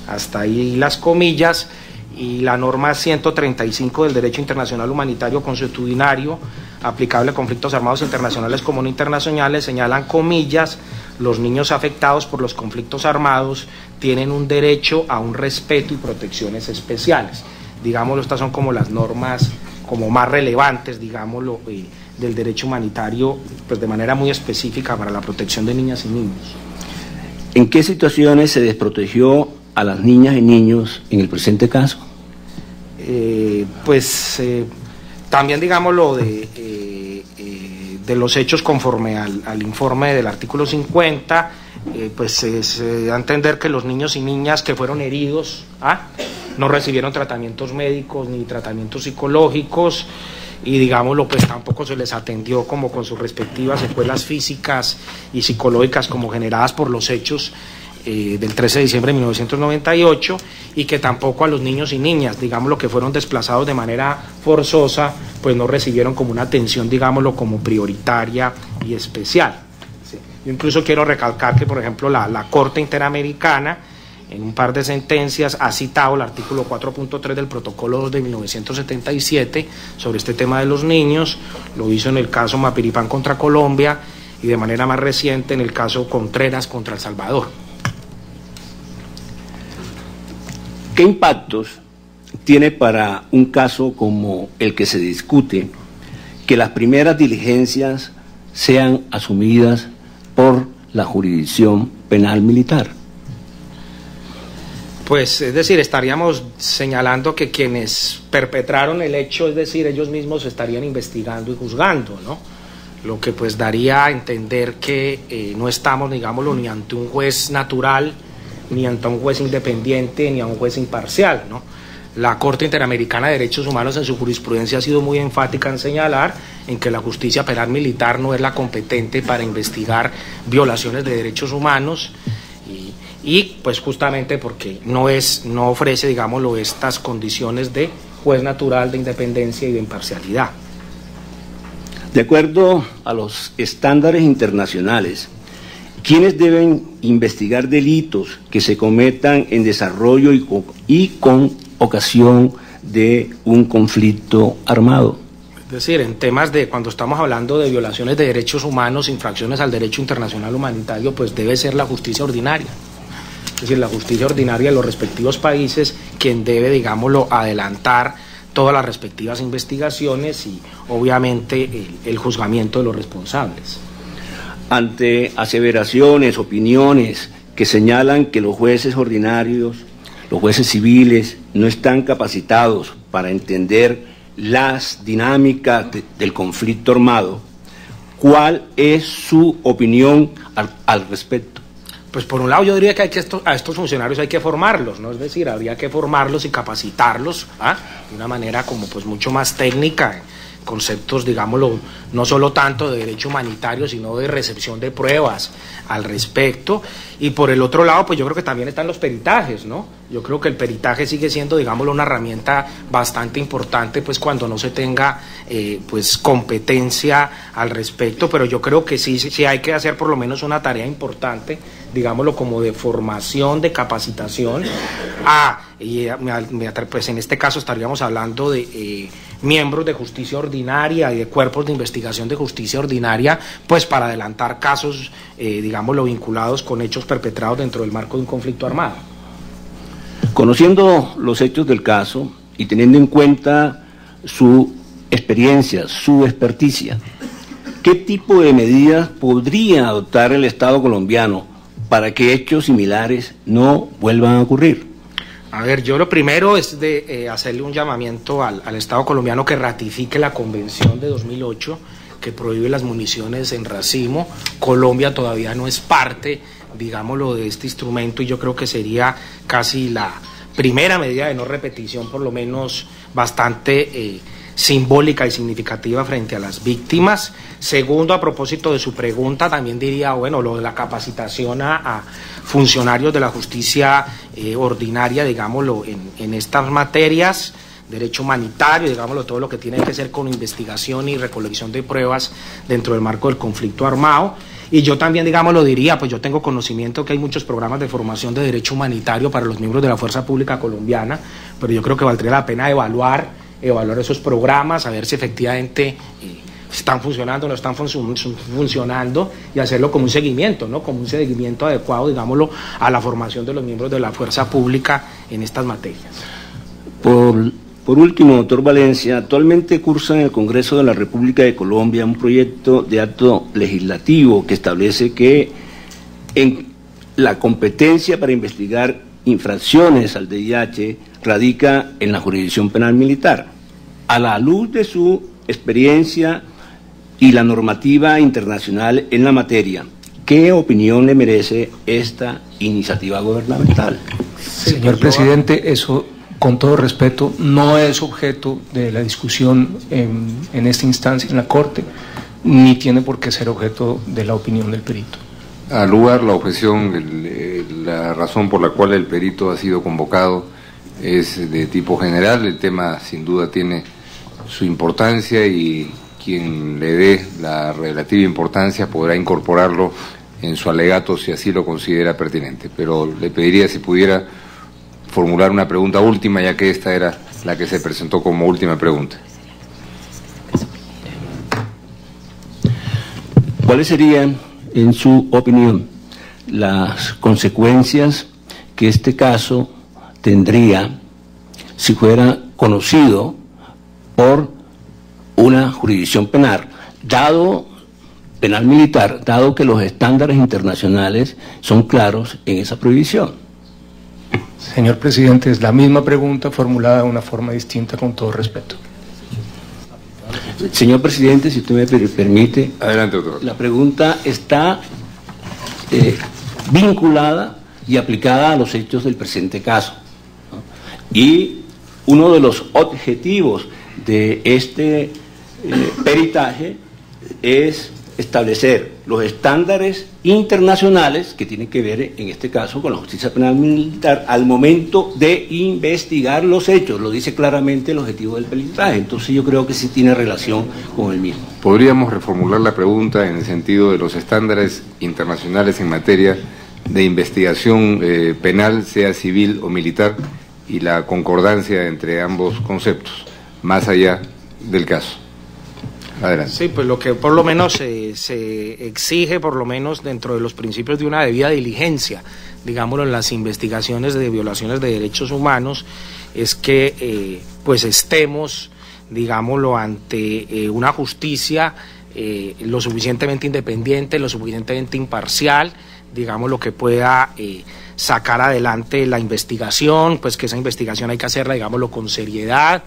Hasta ahí las comillas. Y la norma 135 del Derecho Internacional Humanitario Consuetudinario, aplicable a conflictos armados internacionales como no internacionales, señalan, comillas, los niños afectados por los conflictos armados tienen un derecho a un respeto y protecciones especiales. Digámoslo, estas son como las normas como más relevantes, digámoslo, del derecho humanitario, pues de manera muy específica para la protección de niñas y niños. ¿En qué situaciones se desprotegió a las niñas y niños en el presente caso? Pues también, digámoslo, de los hechos conforme al informe del artículo 50, pues se da a entender que los niños y niñas que fueron heridos, no recibieron tratamientos médicos ni tratamientos psicológicos, y digámoslo, pues tampoco se les atendió como con sus respectivas secuelas físicas y psicológicas como generadas por los hechos del 13 de diciembre de 1998, y que tampoco a los niños y niñas, digámoslo, que fueron desplazados de manera forzosa, pues no recibieron como una atención, digámoslo, como prioritaria y especial. Sí. Yo incluso quiero recalcar que, por ejemplo, la Corte Interamericana, en un par de sentencias, ha citado el artículo 4.3 del Protocolo 2 de 1977 sobre este tema de los niños. Lo hizo en el caso Mapiripán contra Colombia y de manera más reciente en el caso Contreras contra El Salvador. ¿Qué impactos tiene para un caso como el que se discute que las primeras diligencias sean asumidas por la jurisdicción penal militar? Pues, es decir, estaríamos señalando que quienes perpetraron el hecho, es decir, ellos mismos estarían investigando y juzgando, ¿no? Lo que pues daría a entender que no estamos, digámoslo, ni ante un juez natural, ni ante un juez independiente, ni a un juez imparcial, ¿no? La Corte Interamericana de Derechos Humanos en su jurisprudencia ha sido muy enfática en señalar en que la justicia penal militar no es la competente para investigar violaciones de derechos humanos, y pues justamente porque no ofrece, digámoslo, estas condiciones de juez natural, de independencia y de imparcialidad. De acuerdo a los estándares internacionales, ¿quiénes deben investigar delitos que se cometan en desarrollo y con ocasión de un conflicto armado? decir, en temas de cuando estamos hablando de violaciones de derechos humanos, infracciones al derecho internacional humanitario, pues debe ser la justicia ordinaria. Es decir, la justicia ordinaria de los respectivos países quien debe, digámoslo, adelantar todas las respectivas investigaciones y obviamente el juzgamiento de los responsables. Ante aseveraciones, opiniones que señalan que los jueces ordinarios, los jueces civiles, no están capacitados para entender las dinámicas del conflicto armado, ¿cuál es su opinión al respecto? Pues por un lado yo diría que, a estos funcionarios hay que formarlos, ¿no? Es decir, habría que formarlos y capacitarlos, ¿ah?, de una manera como pues mucho más técnica, conceptos, digámoslo, no solo tanto de derecho humanitario, sino de recepción de pruebas al respecto. Y por el otro lado, pues yo creo que también están los peritajes, ¿no? Yo creo que el peritaje sigue siendo, digámoslo, una herramienta bastante importante, pues cuando no se tenga, pues, competencia al respecto, pero yo creo que sí hay que hacer por lo menos una tarea importante, digámoslo, como de formación, de capacitación, pues en este caso estaríamos hablando de miembros de justicia ordinaria y de cuerpos de investigación de justicia ordinaria, pues para adelantar casos, digámoslo, vinculados con hechos perpetrados dentro del marco de un conflicto armado. Conociendo los hechos del caso y teniendo en cuenta su experiencia, su experticia, ¿qué tipo de medidas podría adoptar el Estado colombiano para que hechos similares no vuelvan a ocurrir? A ver, yo lo primero es de hacerle un llamamiento al Estado colombiano que ratifique la Convención de 2008 que prohíbe las municiones en racimo. Colombia todavía no es parte, digámoslo, de este instrumento y yo creo que sería casi la primera medida de no repetición, por lo menos bastante simbólica y significativa frente a las víctimas. Segundo, a propósito de su pregunta, también diría, bueno, lo de la capacitación a funcionarios de la justicia ordinaria, digámoslo, en estas materias, derecho humanitario, digámoslo, todo lo que tiene que ser con investigación y recolección de pruebas dentro del marco del conflicto armado. Y yo también, digamos, lo diría, pues yo tengo conocimiento que hay muchos programas de formación de derecho humanitario para los miembros de la Fuerza Pública Colombiana, pero yo creo que valdría la pena evaluar esos programas, a ver si efectivamente están funcionando o no están funcionando y hacerlo como un seguimiento, ¿no? Como un seguimiento adecuado, digámoslo, a la formación de los miembros de la Fuerza Pública en estas materias. Por último, doctor Valencia, actualmente cursa en el Congreso de la República de Colombia un proyecto de acto legislativo que establece que en la competencia para investigar infracciones al DIH radica en la jurisdicción penal militar. A la luz de su experiencia y la normativa internacional en la materia, ¿qué opinión le merece esta iniciativa gubernamental? Señor presidente, eso, con todo respeto, no es objeto de la discusión en esta instancia, en la Corte, ni tiene por qué ser objeto de la opinión del perito. Al lugar la objeción, la razón por la cual el perito ha sido convocado es de tipo general. El tema sin duda tiene su importancia y quien le dé la relativa importancia podrá incorporarlo en su alegato si así lo considera pertinente, pero le pediría si pudiera formular una pregunta última, ya que esta era la que se presentó como última pregunta. ¿Cuáles serían, en su opinión, las consecuencias que este caso tendría si fuera conocido por una jurisdicción penal, penal militar, dado que los estándares internacionales son claros en esa prohibición? Señor presidente, es la misma pregunta formulada de una forma distinta, con todo respeto. Señor presidente, si usted me permite, adelante, doctor. La pregunta está vinculada y aplicada a los hechos del presente caso, ¿no? Y uno de los objetivos de este peritaje es establecer los estándares internacionales que tienen que ver en este caso con la justicia penal militar al momento de investigar los hechos. Lo dice claramente el objetivo del peritaje, entonces yo creo que sí tiene relación con el mismo. ¿Podríamos reformular la pregunta en el sentido de los estándares internacionales en materia de investigación penal, sea civil o militar, y la concordancia entre ambos conceptos, más allá del caso? Adelante. Sí, pues lo que por lo menos se exige, por lo menos dentro de los principios de una debida diligencia, digámoslo, en las investigaciones de violaciones de derechos humanos, es que pues estemos, digámoslo, ante una justicia lo suficientemente independiente, lo suficientemente imparcial, digamos, lo que pueda sacar adelante la investigación, pues que esa investigación hay que hacerla, digámoslo, con seriedad,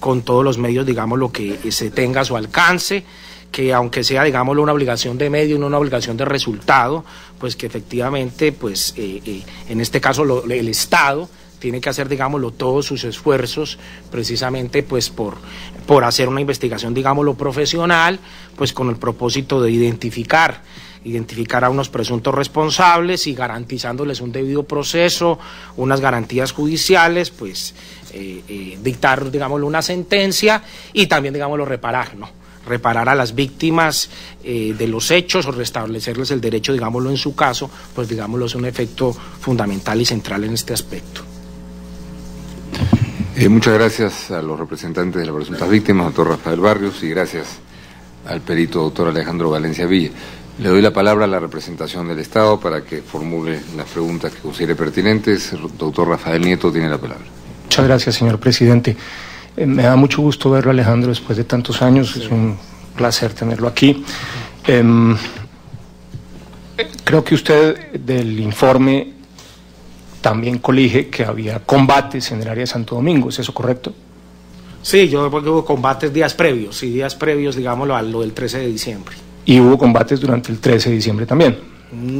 con todos los medios, digamos, lo que se tenga a su alcance, que aunque sea, digámoslo, una obligación de medio, no una obligación de resultado, pues que efectivamente, pues en este caso el Estado tiene que hacer, digámoslo, todos sus esfuerzos precisamente pues por hacer una investigación, digámoslo, profesional, pues con el propósito de identificar a unos presuntos responsables y garantizándoles un debido proceso, unas garantías judiciales, pues dictar, digámoslo, una sentencia y también, digámoslo, reparar, ¿no? Reparar a las víctimas de los hechos o restablecerles el derecho, digámoslo, en su caso, pues digámoslo, es un efecto fundamental y central en este aspecto. Muchas gracias a los representantes de las presuntas víctimas, doctor Rafael Barrios, y gracias al perito doctor Alejandro Valencia Villa. Le doy la palabra a la representación del Estado para que formule las preguntas que considere pertinentes. El doctor Rafael Nieto tiene la palabra. Muchas gracias, señor presidente. Me da mucho gusto verlo, Alejandro, después de tantos años. Es un placer tenerlo aquí. Creo que usted del informe también colige que había combates en el área de Santo Domingo. ¿Es eso correcto? Sí, yo creo que hubo combates días previos, digámoslo, a lo del 13 de diciembre. Y hubo combates durante el 13 de diciembre también.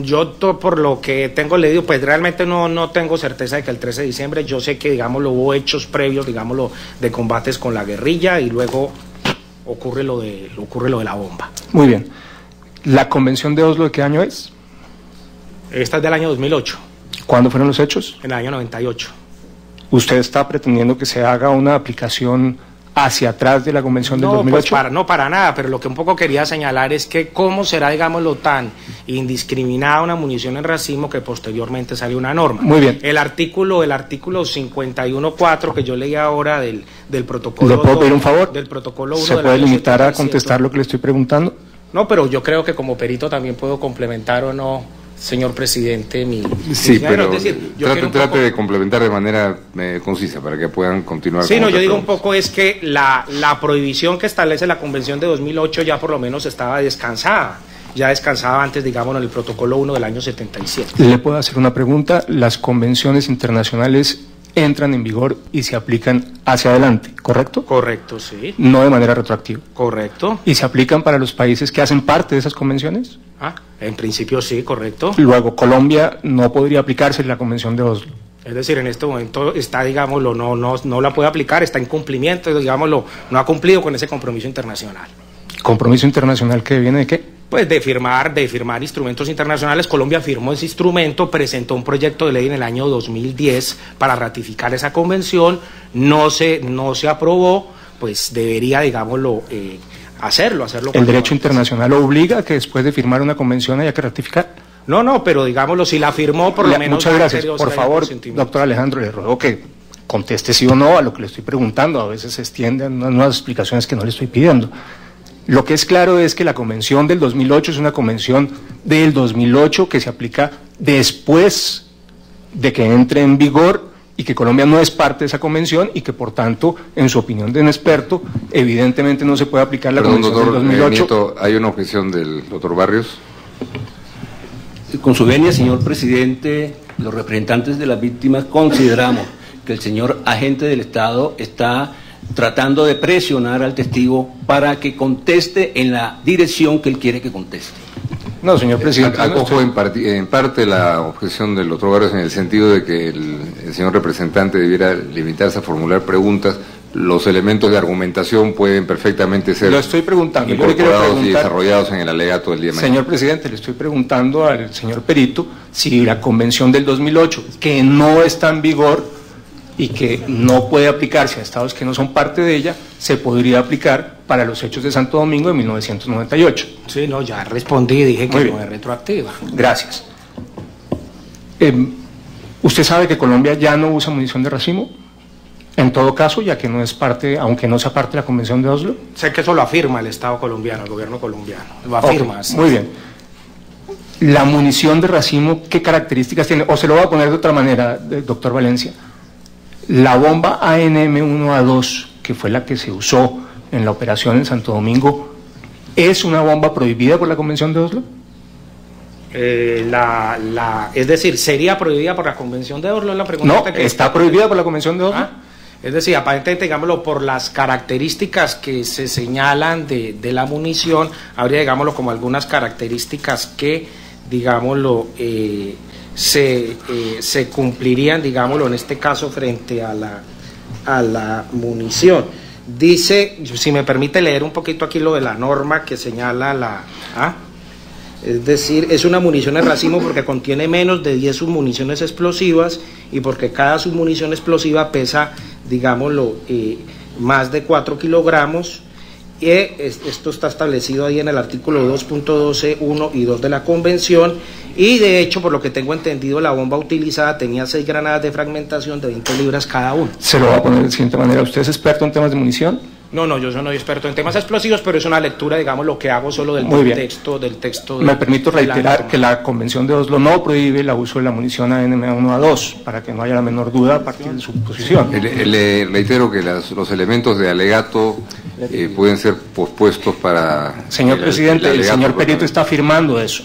Yo, por lo que tengo leído, pues realmente no tengo certeza de que el 13 de diciembre, yo sé que, digámoslo, hubo hechos previos, digámoslo, de combates con la guerrilla y luego ocurre lo de la bomba. Muy bien. ¿La Convención de Oslo de qué año es? Esta es del año 2008. ¿Cuándo fueron los hechos? En el año 98. ¿Usted está pretendiendo que se haga una aplicación hacia atrás de la Convención del 2008? Pues no para nada, pero lo que un poco quería señalar es que cómo será, digámoslo, tan indiscriminada una munición en racimo que posteriormente salió una norma. Muy bien. El artículo 51.4 que yo leí ahora del protocolo 2. ¿Le puedo pedir un favor? Del protocolo 1. ¿Se puede limitar a contestar lo que le estoy preguntando? No, pero yo creo que como perito también puedo complementar o no, señor presidente, Sí, pero es decir, yo trate de complementar de manera concisa para que puedan continuar. Sí, no, yo digo un poco es que la prohibición que establece la Convención de 2008 ya por lo menos estaba descansada. Ya descansaba antes, digamos, en el protocolo 1 del año 77. ¿Le puedo hacer una pregunta? Las convenciones internacionales entran en vigor y se aplican hacia adelante, ¿correcto? Correcto, sí. No de manera retroactiva. Correcto. ¿Y se aplican para los países que hacen parte de esas convenciones? Ah, en principio sí, correcto. Luego, Colombia no podría aplicarse la Convención de Oslo. Es decir, en este momento está, digámoslo, no la puede aplicar, está en cumplimiento, digámoslo, no ha cumplido con ese compromiso internacional. ¿Compromiso internacional que viene de qué? Pues de firmar instrumentos internacionales. Colombia firmó ese instrumento, presentó un proyecto de ley en el año 2010 para ratificar esa convención, no se aprobó, pues debería, digámoslo, hacerlo. ¿El derecho internacional obliga a que después de firmar una convención haya que ratificar? No, pero digámoslo, si la firmó, por lo menos... Muchas gracias. Por favor, doctor Alejandro, le ruego que conteste sí o no a lo que le estoy preguntando. A veces se extienden unas nuevas explicaciones que no le estoy pidiendo. Lo que es claro es que la Convención del 2008 es una convención del 2008 que se aplica después de que entre en vigor y que Colombia no es parte de esa convención y que, por tanto, en su opinión de un experto, evidentemente no se puede aplicar la Convención del 2008. Nieto, ¿hay una objeción del doctor Barrios? Con su venia, señor presidente, los representantes de las víctimas consideramos que el señor agente del Estado está tratando de presionar al testigo para que conteste en la dirección que él quiere que conteste. No, señor presidente. Acojo en parte la objeción del otro Barrios en el sentido de que el señor representante debiera limitarse a formular preguntas. Los elementos de argumentación pueden perfectamente ser incorporados y desarrollados en el alegato del día de mañana. Señor presidente, le estoy preguntando al señor perito si la Convención del 2008, que no está en vigor y que no puede aplicarse a estados que no son parte de ella, se podría aplicar para los hechos de Santo Domingo de 1998. Sí, no, ya respondí, dije que no es retroactiva. Gracias. ¿Usted sabe que Colombia ya no usa munición de racimo? En todo caso, ya que no es parte, aunque no sea parte de la Convención de Oslo. Sé que eso lo afirma el Estado colombiano, el gobierno colombiano. Lo afirma. Okay, muy bien. La munición de racimo, ¿qué características tiene? O se lo voy a poner de otra manera, doctor Valencia. La bomba ANM-1A2, que fue la que se usó en la operación en Santo Domingo, ¿es una bomba prohibida por la Convención de Oslo? Es decir, ¿sería prohibida por la Convención de Oslo? La pregunta no, que está prohibida por la Convención de Oslo. ¿Ah? Es decir, aparentemente, digámoslo, por las características que se señalan de la munición, habría, digámoslo, como algunas características que, digámoslo, se cumplirían, digámoslo, en este caso, frente a la munición. Dice, si me permite leer un poquito aquí lo de la norma que señala la... ¿ah? Es decir, es una munición de racimo porque contiene menos de 10 submuniciones explosivas y porque cada submunición explosiva pesa, digámoslo, más de 4 kilogramos. Y esto está establecido ahí en el artículo 2.12, 1 y 2 de la Convención. Y de hecho, por lo que tengo entendido, la bomba utilizada tenía 6 granadas de fragmentación de 20 libras cada una. Se lo va a poner de siguiente manera. ¿Usted es experto en temas de munición? No, yo soy experto en temas explosivos, pero es una lectura, digamos, lo que hago solo del contexto, del texto. Me permito reiterar que la Convención de Oslo no prohíbe el uso de la munición ANM-1A2, para que no haya la menor duda a partir de su posición. Le reitero que los elementos de alegato pueden ser pospuestos para... Señor Presidente, el señor Perito está afirmando eso.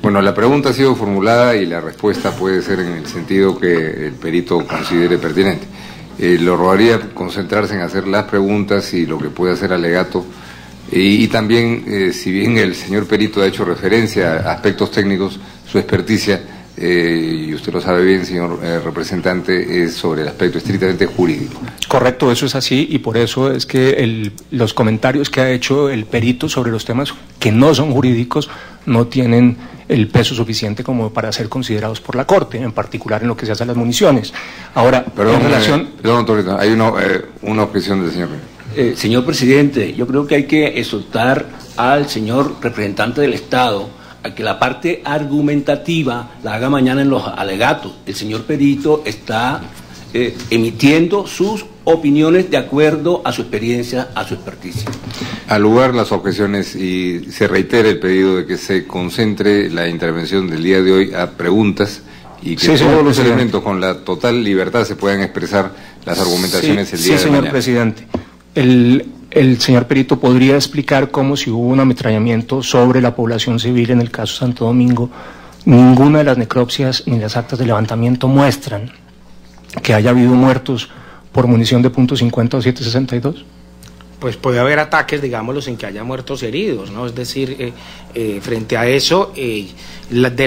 Bueno, la pregunta ha sido formulada y la respuesta puede ser en el sentido que el Perito considere pertinente. Lo rogaría concentrarse en hacer las preguntas y lo que puede hacer alegato y también, si bien el señor Perito ha hecho referencia a aspectos técnicos, su experticia, y usted lo sabe bien, señor representante, es sobre el aspecto estrictamente jurídico. Correcto, eso es así, y por eso es que los comentarios que ha hecho el Perito sobre los temas que no son jurídicos no tienen el peso suficiente como para ser considerados por la Corte, en particular en lo que se hace a las municiones. Ahora, perdón, en relación... Perdón, hay una objeción del señor. Señor Presidente, yo creo que hay que exhortar al señor representante del Estado a que la parte argumentativa la haga mañana en los alegatos. El señor Perito está emitiendo sus opiniones de acuerdo a su experiencia, a su experticia. Al lugar las objeciones y se reitera el pedido de que se concentre la intervención del día de hoy a preguntas y que sí, todos los elementos con la total libertad se puedan expresar las argumentaciones sí, el día de hoy. Sí, señor Presidente. El señor Perito podría explicar cómo, si hubo un ametrallamiento sobre la población civil en el caso Santo Domingo, ninguna de las necropsias ni las actas de levantamiento muestran que haya habido muertos por munición de .50 o 762? Pues puede haber ataques, digámoslo, sin que haya muertos heridos, ¿no? Es decir, frente a eso, de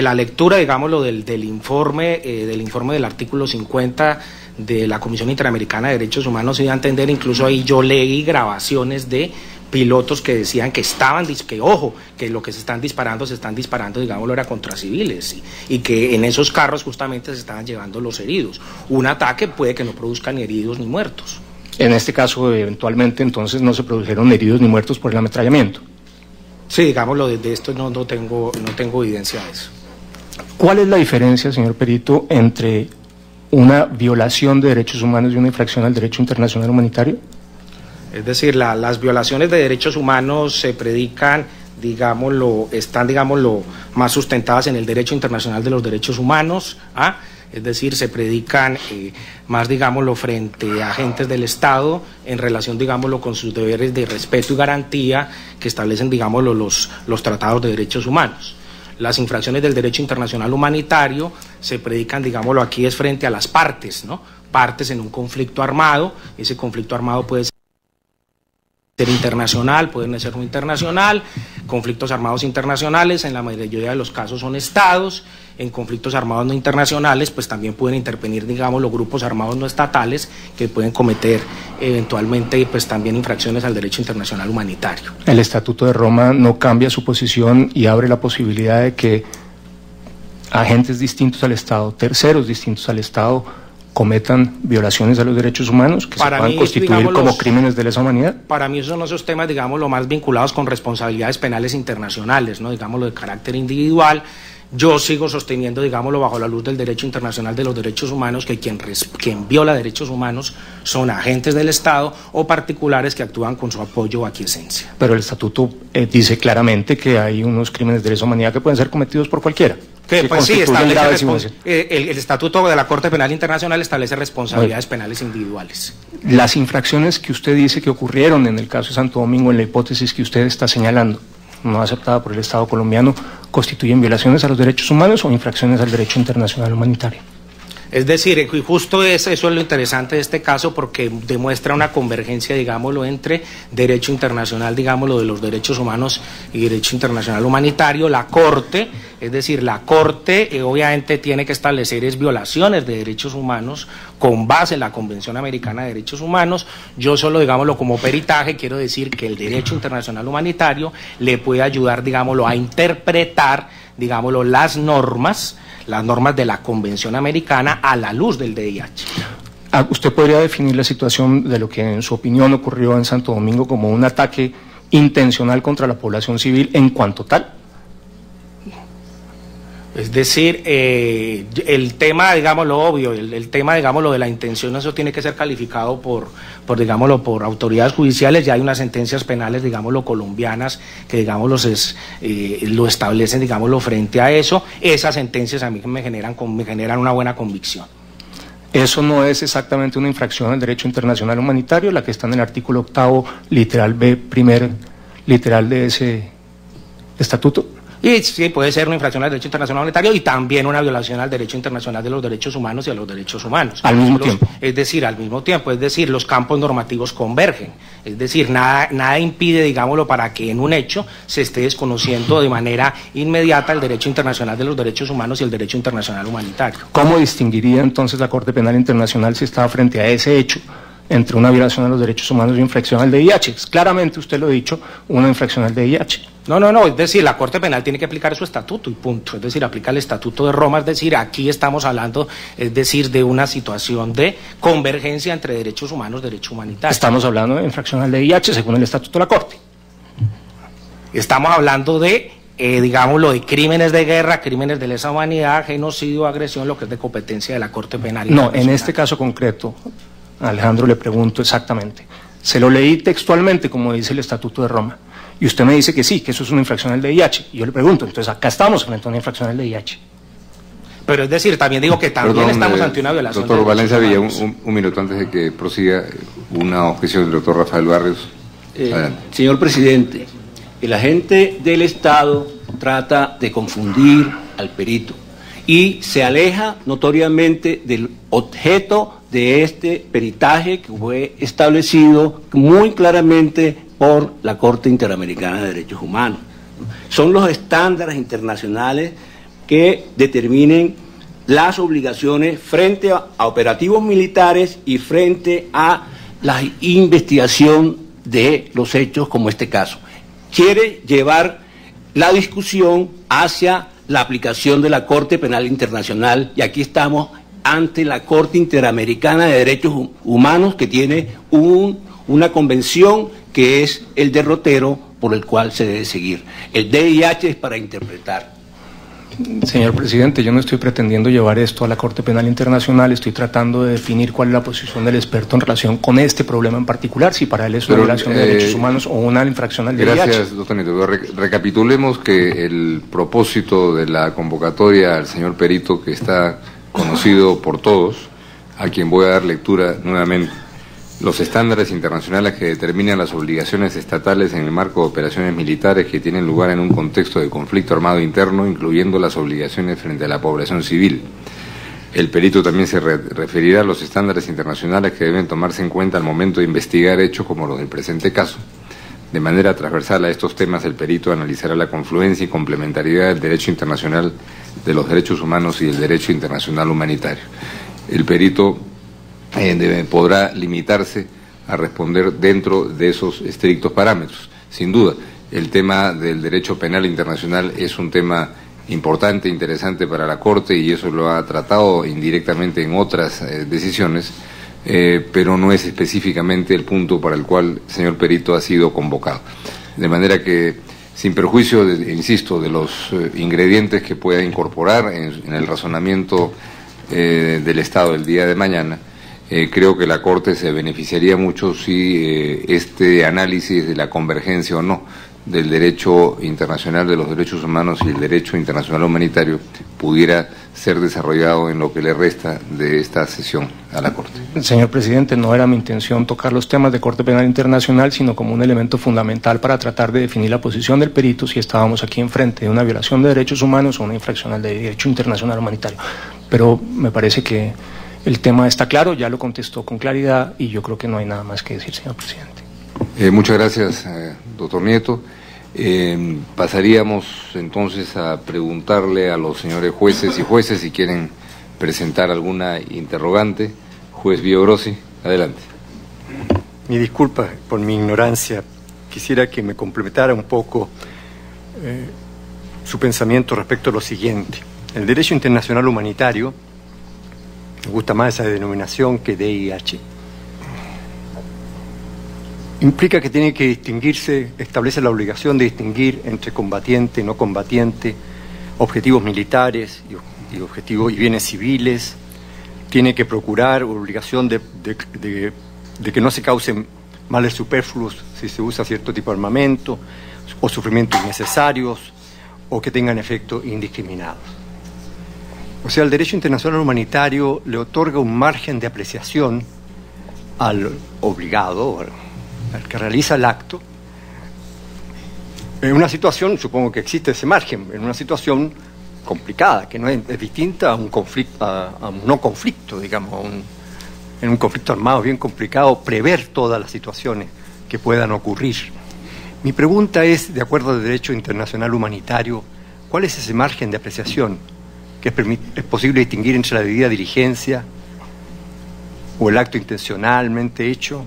la lectura, digámoslo, del informe del artículo 50 de la Comisión Interamericana de Derechos Humanos, se iba a entender, incluso ahí yo leí grabaciones de pilotos que decían que estaban, que ojo, que lo que se están disparando, digámoslo, era contra civiles, ¿sí? Y que en esos carros justamente se estaban llevando los heridos. Un ataque puede que no produzca ni heridos ni muertos. En este caso, eventualmente, entonces, no se produjeron heridos ni muertos por el ametrallamiento. Sí, digámoslo, desde esto no tengo evidencia de eso. ¿Cuál es la diferencia, señor Perito, entre una violación de derechos humanos y una infracción al derecho internacional humanitario? Es decir, las violaciones de derechos humanos se predican, digámoslo, están, digámoslo, más sustentadas en el derecho internacional de los derechos humanos, ¿ah? Es decir, se predican más, digámoslo, frente a agentes del Estado en relación, digámoslo, con sus deberes de respeto y garantía que establecen, digámoslo, los tratados de derechos humanos. Las infracciones del derecho internacional humanitario se predican, digámoslo, aquí es frente a las partes, ¿no? Partes en un conflicto armado, ese conflicto armado puede ser internacional, pueden ser no internacional, conflictos armados internacionales, en la mayoría de los casos son estados, en conflictos armados no internacionales, pues también pueden intervenir, digamos, los grupos armados no estatales que pueden cometer eventualmente, pues también infracciones al derecho internacional humanitario. El Estatuto de Roma no cambia su posición y abre la posibilidad de que agentes distintos al Estado, terceros distintos al Estado, cometan violaciones a los derechos humanos que se puedan constituir como crímenes de lesa humanidad. Para mí son esos temas, digamos, lo más vinculados con responsabilidades penales internacionales, ¿no? Digamos, lo de carácter individual, Yo sigo sosteniendo, digámoslo, bajo la luz del derecho internacional de los derechos humanos, que quien viola derechos humanos son agentes del Estado o particulares que actúan con su apoyo o aquiescencia. Pero el estatuto dice claramente que hay unos crímenes de lesa humanidad que pueden ser cometidos por cualquiera. Que, pues sí, el Estatuto de la Corte Penal Internacional establece responsabilidades penales individuales. Las infracciones que usted dice que ocurrieron en el caso de Santo Domingo, en la hipótesis que usted está señalando, no aceptada por el Estado colombiano, ¿constituyen violaciones a los derechos humanos o infracciones al derecho internacional humanitario? Es decir, y justo eso es lo interesante de este caso, porque demuestra una convergencia, digámoslo, entre derecho internacional, digámoslo, de los derechos humanos y derecho internacional humanitario. La Corte, es decir, la Corte obviamente tiene que establecer violaciones de derechos humanos con base en la Convención Americana de Derechos Humanos. Yo solo, digámoslo, como peritaje quiero decir que el derecho internacional humanitario le puede ayudar, digámoslo, a interpretar, digámoslo, las normas de la Convención Americana a la luz del DIH. ¿Usted podría definir la situación de lo que en su opinión ocurrió en Santo Domingo como un ataque intencional contra la población civil en cuanto tal? Es decir, el tema, digámoslo, obvio, el tema, digámoslo, de la intención, eso tiene que ser calificado por autoridades judiciales. Ya hay unas sentencias penales, digámoslo, colombianas, que, digámoslo, lo establecen, digámoslo, frente a eso. Esas sentencias a mí me generan una buena convicción. Eso no es exactamente una infracción al derecho internacional humanitario, la que está en el artículo 8º, literal B, primer literal de ese estatuto. Y sí, puede ser una infracción al derecho internacional humanitario y también una violación al derecho internacional de los derechos humanos y a los derechos humanos. Al mismo tiempo. Es decir, al mismo tiempo, es decir, los campos normativos convergen. Es decir, nada impide, digámoslo, para que en un hecho se esté desconociendo de manera inmediata el derecho internacional de los derechos humanos y el derecho internacional humanitario. ¿Cómo distinguiría entonces la Corte Penal Internacional, si estaba frente a ese hecho, entre una violación a los derechos humanos y infracción al DIH? Claramente usted lo ha dicho, una infracción al DIH. No, es decir, la Corte Penal tiene que aplicar su estatuto y punto, es decir, aplica el Estatuto de Roma, es decir, aquí estamos hablando, es decir, de una situación de convergencia entre derechos humanos y derecho humanitario. Estamos hablando de infracción al DIH según el Estatuto de la Corte. Estamos hablando de, digámoslo, de crímenes de guerra, crímenes de lesa humanidad, genocidio, agresión, lo que es de competencia de la Corte Penal. No, en este caso concreto, Alejandro, le pregunto exactamente, se lo leí textualmente como dice el Estatuto de Roma, y usted me dice que sí, que eso es una infracción al DIH. Y yo le pregunto, entonces acá estamos frente a una infracción al DIH. Pero es decir, también digo que también estamos ante una violación. Doctor Valencia Villa, un minuto antes de que prosiga, una objeción del doctor Rafael Barrios. Señor presidente, el agente del Estado trata de confundir al perito y se aleja notoriamente del objeto de este peritaje que fue establecido muy claramente por la Corte Interamericana de Derechos Humanos. Son los estándares internacionales que determinen las obligaciones frente a operativos militares y frente a la investigación de los hechos como este caso. Quiere llevar la discusión hacia la aplicación de la Corte Penal Internacional y aquí estamos ante la Corte Interamericana de Derechos Humanos, que tiene una convención que es el derrotero por el cual se debe seguir. El DIH es para interpretar. Señor presidente, yo no estoy pretendiendo llevar esto a la Corte Penal Internacional, estoy tratando de definir cuál es la posición del experto en relación con este problema en particular, si para él es una violación de derechos humanos o una infracción al DIH. Gracias, doctor Nieto. Recapitulemos que el propósito de la convocatoria al señor perito, que está conocido por todos, a quien voy a dar lectura nuevamente: los estándares internacionales que determinan las obligaciones estatales en el marco de operaciones militares que tienen lugar en un contexto de conflicto armado interno, incluyendo las obligaciones frente a la población civil. El perito también se referirá a los estándares internacionales que deben tomarse en cuenta al momento de investigar hechos como los del presente caso. De manera transversal a estos temas, el perito analizará la confluencia y complementariedad del derecho internacional de los derechos humanos y el derecho internacional humanitario. El perito podrá limitarse a responder dentro de esos estrictos parámetros. Sin duda, el tema del derecho penal internacional es un tema importante, interesante para la Corte, y eso lo ha tratado indirectamente en otras decisiones, pero no es específicamente el punto para el cual el señor perito ha sido convocado. De manera que sin perjuicio, insisto, de los ingredientes que pueda incorporar en el razonamiento del Estado el día de mañana, creo que la Corte se beneficiaría mucho si este análisis de la convergencia o no del derecho internacional de los derechos humanos y el derecho internacional humanitario pudiera ser desarrollado en lo que le resta de esta sesión a la Corte. Señor Presidente, no era mi intención tocar los temas de Corte Penal Internacional, sino como un elemento fundamental para tratar de definir la posición del perito si estábamos aquí enfrente de una violación de derechos humanos o una infracción al derecho internacional humanitario. Pero me parece que el tema está claro, ya lo contestó con claridad y yo creo que no hay nada más que decir, señor Presidente. Muchas gracias, doctor Nieto. Pasaríamos entonces a preguntarle a los señores jueces y jueces si quieren presentar alguna interrogante. Juez Biogrosi, adelante. Mi disculpa por mi ignorancia. Quisiera que me complementara un poco su pensamiento respecto a lo siguiente. El derecho internacional humanitario, me gusta más esa denominación que DIH, implica que tiene que distinguirse, establece la obligación de distinguir entre combatiente, no combatiente, objetivos militares y objetivos y bienes civiles, tiene que procurar obligación de que no se causen males superfluos si se usa cierto tipo de armamento, o sufrimientos innecesarios, o que tengan efectos indiscriminados. O sea, el derecho internacional humanitario le otorga un margen de apreciación al obligado, al que realiza el acto, en una situación, supongo que existe ese margen, en una situación complicada, que no es distinta a un conflicto, a un no conflicto, digamos, en un conflicto armado bien complicado, prever todas las situaciones que puedan ocurrir. Mi pregunta es, de acuerdo al derecho internacional humanitario, ¿cuál es ese margen de apreciación que es posible distinguir entre la debida diligencia o el acto intencionalmente hecho?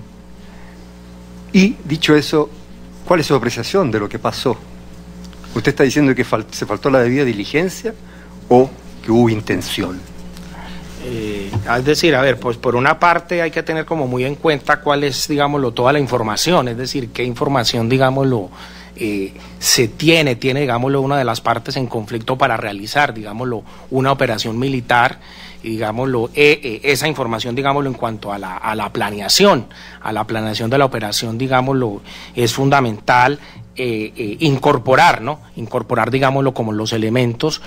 Y, dicho eso, ¿cuál es su apreciación de lo que pasó? ¿Usted está diciendo que se faltó la debida diligencia o que hubo intención? Es decir, a ver, pues por una parte hay que tener como muy en cuenta cuál es, digámoslo, toda la información, es decir, qué información, digámoslo, se tiene, digámoslo, una de las partes en conflicto para realizar, digámoslo, una operación militar, digámoslo, esa información, digámoslo, en cuanto a la planeación de la operación, digámoslo, es fundamental incorporar, ¿no? Incorporar, digámoslo, como los elementos,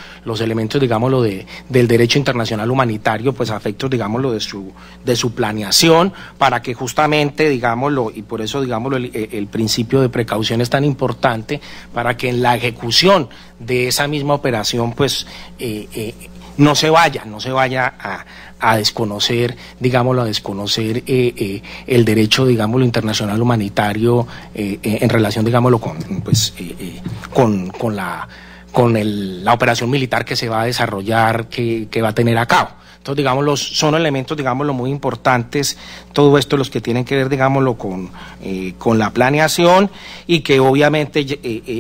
digámoslo, del derecho internacional humanitario, pues a efectos, digámoslo, de su planeación, para que justamente, digámoslo, y por eso, digámoslo, el principio de precaución es tan importante, para que en la ejecución de esa misma operación, pues, no se vaya a desconocer, digámoslo, el derecho, digámoslo, internacional humanitario en relación, digámoslo, con la operación militar que se va a desarrollar, que va a tener a cabo. Entonces, digámoslo, son elementos, digámoslo, muy importantes, todo esto los que tienen que ver, digámoslo, con la planeación, y que obviamente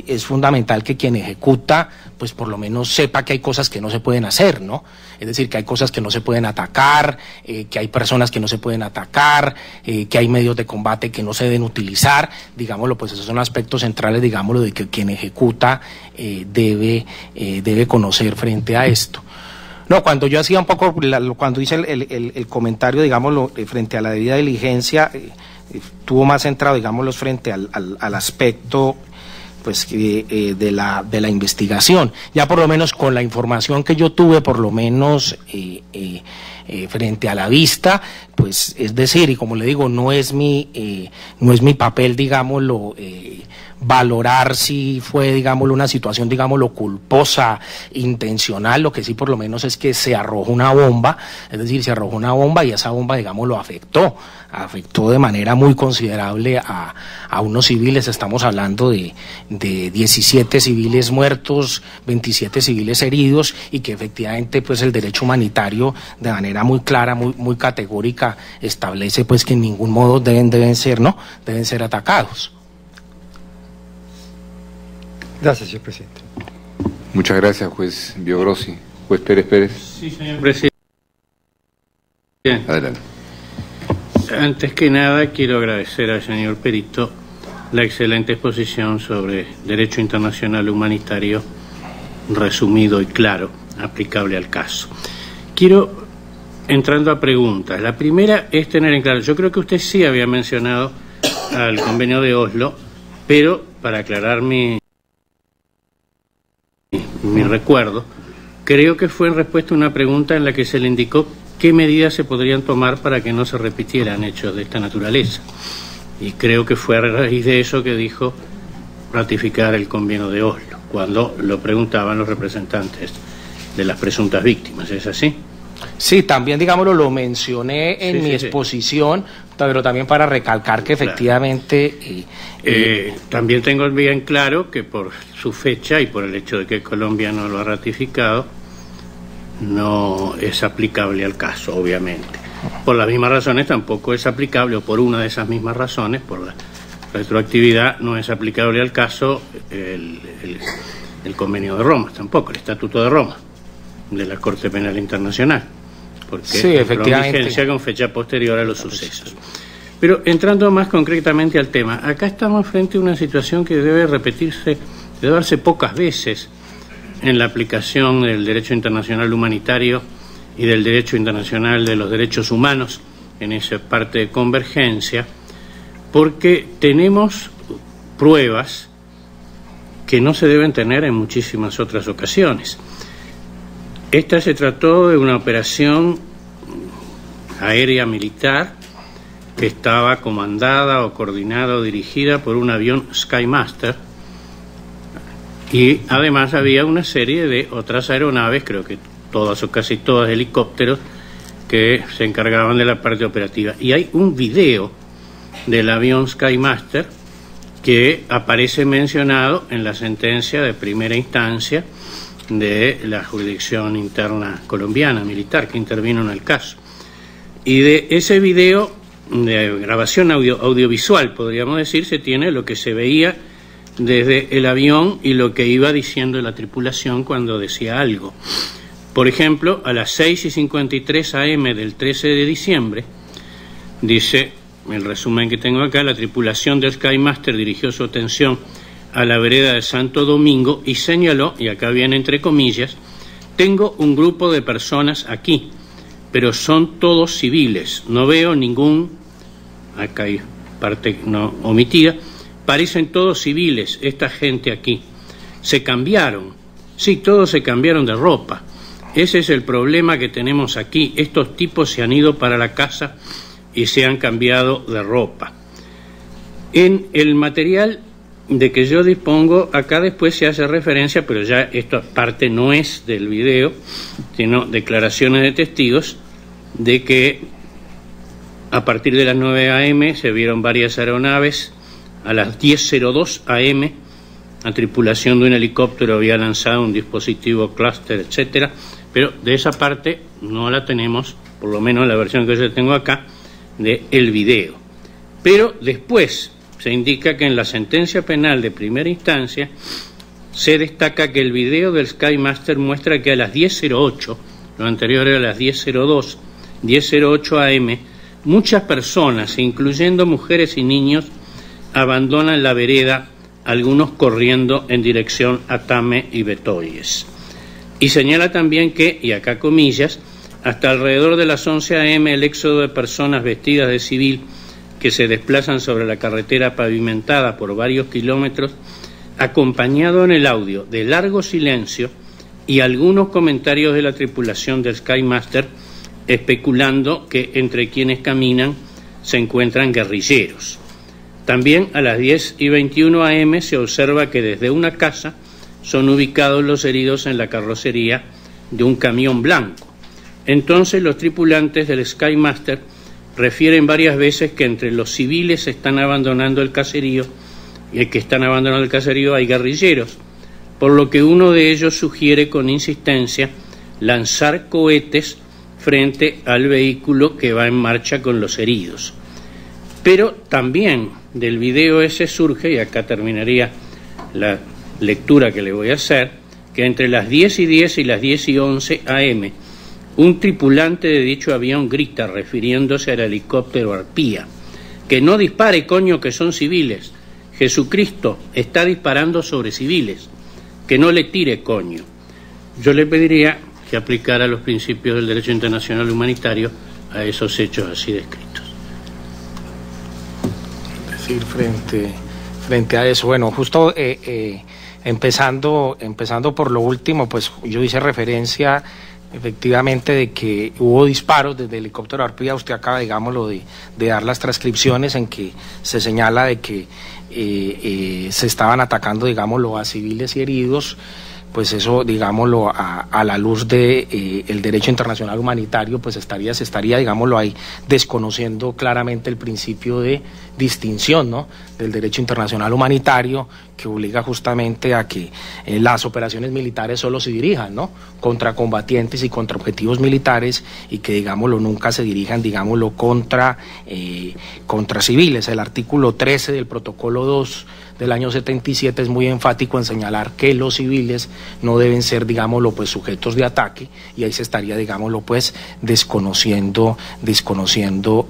es fundamental que quien ejecuta, pues por lo menos sepa que hay cosas que no se pueden hacer, ¿no? Es decir, que hay cosas que no se pueden atacar, que hay personas que no se pueden atacar, que hay medios de combate que no se deben utilizar, digámoslo, pues esos son aspectos centrales, digámoslo, de que quien ejecuta debe conocer frente a esto. No, cuando yo hacía un poco, cuando hice el comentario, digámoslo, frente a la debida diligencia, estuvo más centrado, digámoslo, frente al aspecto, pues, de la investigación. Ya por lo menos con la información que yo tuve, por lo menos frente a la vista, pues, es decir, y como le digo, no es mi papel, digámoslo, valorar si fue, digámoslo, una situación, digámoslo, culposa, intencional. Lo que sí por lo menos es que se arrojó una bomba, es decir, se arrojó una bomba y esa bomba, digámoslo, afectó de manera muy considerable a unos civiles. Estamos hablando de 17 civiles muertos, 27 civiles heridos, y que efectivamente, pues, el derecho humanitario de manera muy clara, muy categórica establece, pues, que en ningún modo deben ser atacados. Gracias, señor presidente. Muchas gracias, juez Biogrosi. Juez Pérez Pérez. Sí, señor presidente. Adelante. Antes que nada, quiero agradecer al señor perito la excelente exposición sobre Derecho Internacional Humanitario resumido y claro, aplicable al caso. Quiero, entrando a preguntas, la primera es tener en claro, yo creo que usted sí había mencionado al Convenio de Oslo, pero para aclarar mi recuerdo, creo que fue en respuesta a una pregunta en la que se le indicó qué medidas se podrían tomar para que no se repitieran hechos de esta naturaleza. Y creo que fue a raíz de eso que dijo ratificar el Convenio de Oslo, cuando lo preguntaban los representantes de las presuntas víctimas. ¿Es así? Sí, también, digámoslo, lo mencioné en mi exposición, pero también para recalcar que efectivamente... también tengo bien claro que por su fecha y por el hecho de que Colombia no lo ha ratificado, no es aplicable al caso, obviamente. Por las mismas razones tampoco es aplicable, o por una de esas mismas razones, por la retroactividad, no es aplicable al caso el Convenio de Roma, tampoco, el Estatuto de Roma, de la Corte Penal Internacional, porque sí, efectivamente, vigencia con fecha posterior a los sucesos. Pero entrando más concretamente al tema, acá estamos frente a una situación que debe repetirse, debe darse pocas veces en la aplicación del derecho internacional humanitario y del derecho internacional de los derechos humanos en esa parte de convergencia, porque tenemos pruebas que no se deben tener en muchísimas otras ocasiones. Esta se trató de una operación aérea militar que estaba comandada o coordinada o dirigida por un avión Skymaster, y además había una serie de otras aeronaves, creo que todas o casi todas helicópteros, que se encargaban de la parte operativa. Y hay un video del avión Skymaster que aparece mencionado en la sentencia de primera instancia de la jurisdicción interna colombiana, militar, que intervino en el caso. Y de ese video, de grabación audiovisual, podríamos decir, se tiene lo que se veía desde el avión y lo que iba diciendo la tripulación cuando decía algo. Por ejemplo, a las 6:53 AM del 13 de diciembre, dice el resumen que tengo acá, la tripulación del Skymaster dirigió su atención a la vereda de Santo Domingo y señaló, y acá viene entre comillas, tengo un grupo de personas aquí, pero son todos civiles, no veo ningún, acá hay parte no omitida, parecen todos civiles esta gente aquí, se cambiaron, sí, todos se cambiaron de ropa, ese es el problema que tenemos aquí, estos tipos se han ido para la casa y se han cambiado de ropa. En el material de que yo dispongo, acá después se hace referencia, pero ya esta parte no es del video, sino declaraciones de testigos, de que a partir de las 9 AM se vieron varias aeronaves, a las 10:02 AM la tripulación de un helicóptero había lanzado un dispositivo clúster, etcétera, pero de esa parte no la tenemos, por lo menos la versión que yo tengo acá, de el video. Pero después se indica que en la sentencia penal de primera instancia se destaca que el video del Skymaster muestra que a las 10:08, lo anterior era a las 10:02, 10:08 AM, muchas personas, incluyendo mujeres y niños, abandonan la vereda, algunos corriendo en dirección a Tame y Betoyes. Y señala también que, y acá comillas, hasta alrededor de las 11 AM el éxodo de personas vestidas de civil que se desplazan sobre la carretera pavimentada por varios kilómetros, acompañado en el audio de largo silencio y algunos comentarios de la tripulación del Skymaster, especulando que entre quienes caminan se encuentran guerrilleros. También a las 10:21 AM se observa que desde una casa son ubicados los heridos en la carrocería de un camión blanco. Entonces los tripulantes del Skymaster refieren varias veces que entre los civiles están abandonando el caserío y el que están abandonando el caserío hay guerrilleros, por lo que uno de ellos sugiere con insistencia lanzar cohetes frente al vehículo que va en marcha con los heridos. Pero también del video ese surge, y acá terminaría la lectura que le voy a hacer, que entre las 10:10 y las 10:11 AM un tripulante de dicho avión grita, refiriéndose al helicóptero Arpía, que no dispare, coño, que son civiles, Jesucristo está disparando sobre civiles, que no le tire coño. Yo le pediría que aplicara los principios del derecho internacional humanitario a esos hechos así descritos. Sí, frente a eso, bueno, justo empezando por lo último, pues yo hice referencia efectivamente de que hubo disparos desde el helicóptero Arpía. Usted acaba, digámoslo, de dar las transcripciones en que se señala de que se estaban atacando, digámoslo, a civiles y heridos. Pues eso, digámoslo, a la luz de el derecho internacional humanitario, pues se estaría, digámoslo, ahí desconociendo claramente el principio de distinción, ¿no?, del derecho internacional humanitario, que obliga justamente a que las operaciones militares solo se dirijan, ¿no?, contra combatientes y contra objetivos militares, y que, digámoslo, nunca se dirijan, digámoslo, contra civiles. El artículo 13 del protocolo 2 del año 77 es muy enfático en señalar que los civiles no deben ser, digámoslo, pues sujetos de ataque, y ahí se estaría, digámoslo, pues desconociendo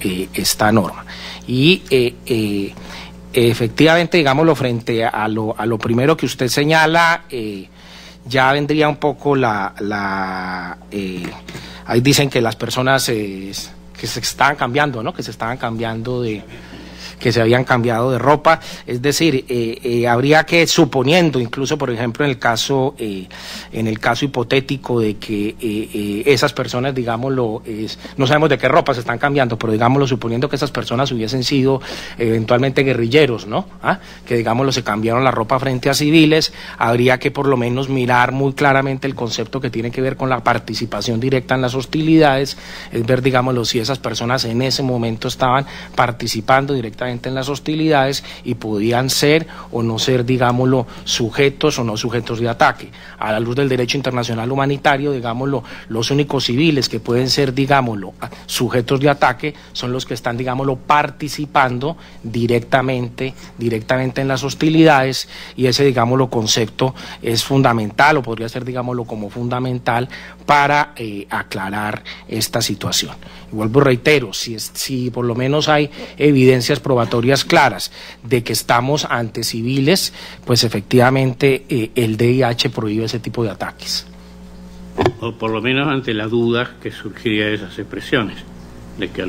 esta norma. Y efectivamente, digámoslo, frente a lo primero que usted señala, ya vendría un poco ahí dicen que las personas que se estaban cambiando, ¿no?, que se habían cambiado de ropa, es decir, habría que, suponiendo, incluso por ejemplo en el caso hipotético de que esas personas, digámoslo, no sabemos de qué ropa se están cambiando, pero digámoslo, suponiendo que esas personas hubiesen sido eventualmente guerrilleros, ¿no?, ¿ah?, que digámoslo se cambiaron la ropa frente a civiles, habría que por lo menos mirar muy claramente el concepto que tiene que ver con la participación directa en las hostilidades, es ver, digámoslo, si esas personas en ese momento estaban participando directamente en las hostilidades y podían ser o no ser, digámoslo, sujetos o no sujetos de ataque. A la luz del derecho internacional humanitario, digámoslo, los únicos civiles que pueden ser, digámoslo, sujetos de ataque son los que están, digámoslo, participando directamente en las hostilidades, y ese, digámoslo, concepto es fundamental, o podría ser, digámoslo, como fundamental para aclarar esta situación. Y vuelvo y reitero, si por lo menos hay evidencias probatorias claras de que estamos ante civiles, pues efectivamente el DIH prohíbe ese tipo de ataques. O por lo menos ante las dudas que surgiría de esas expresiones, de que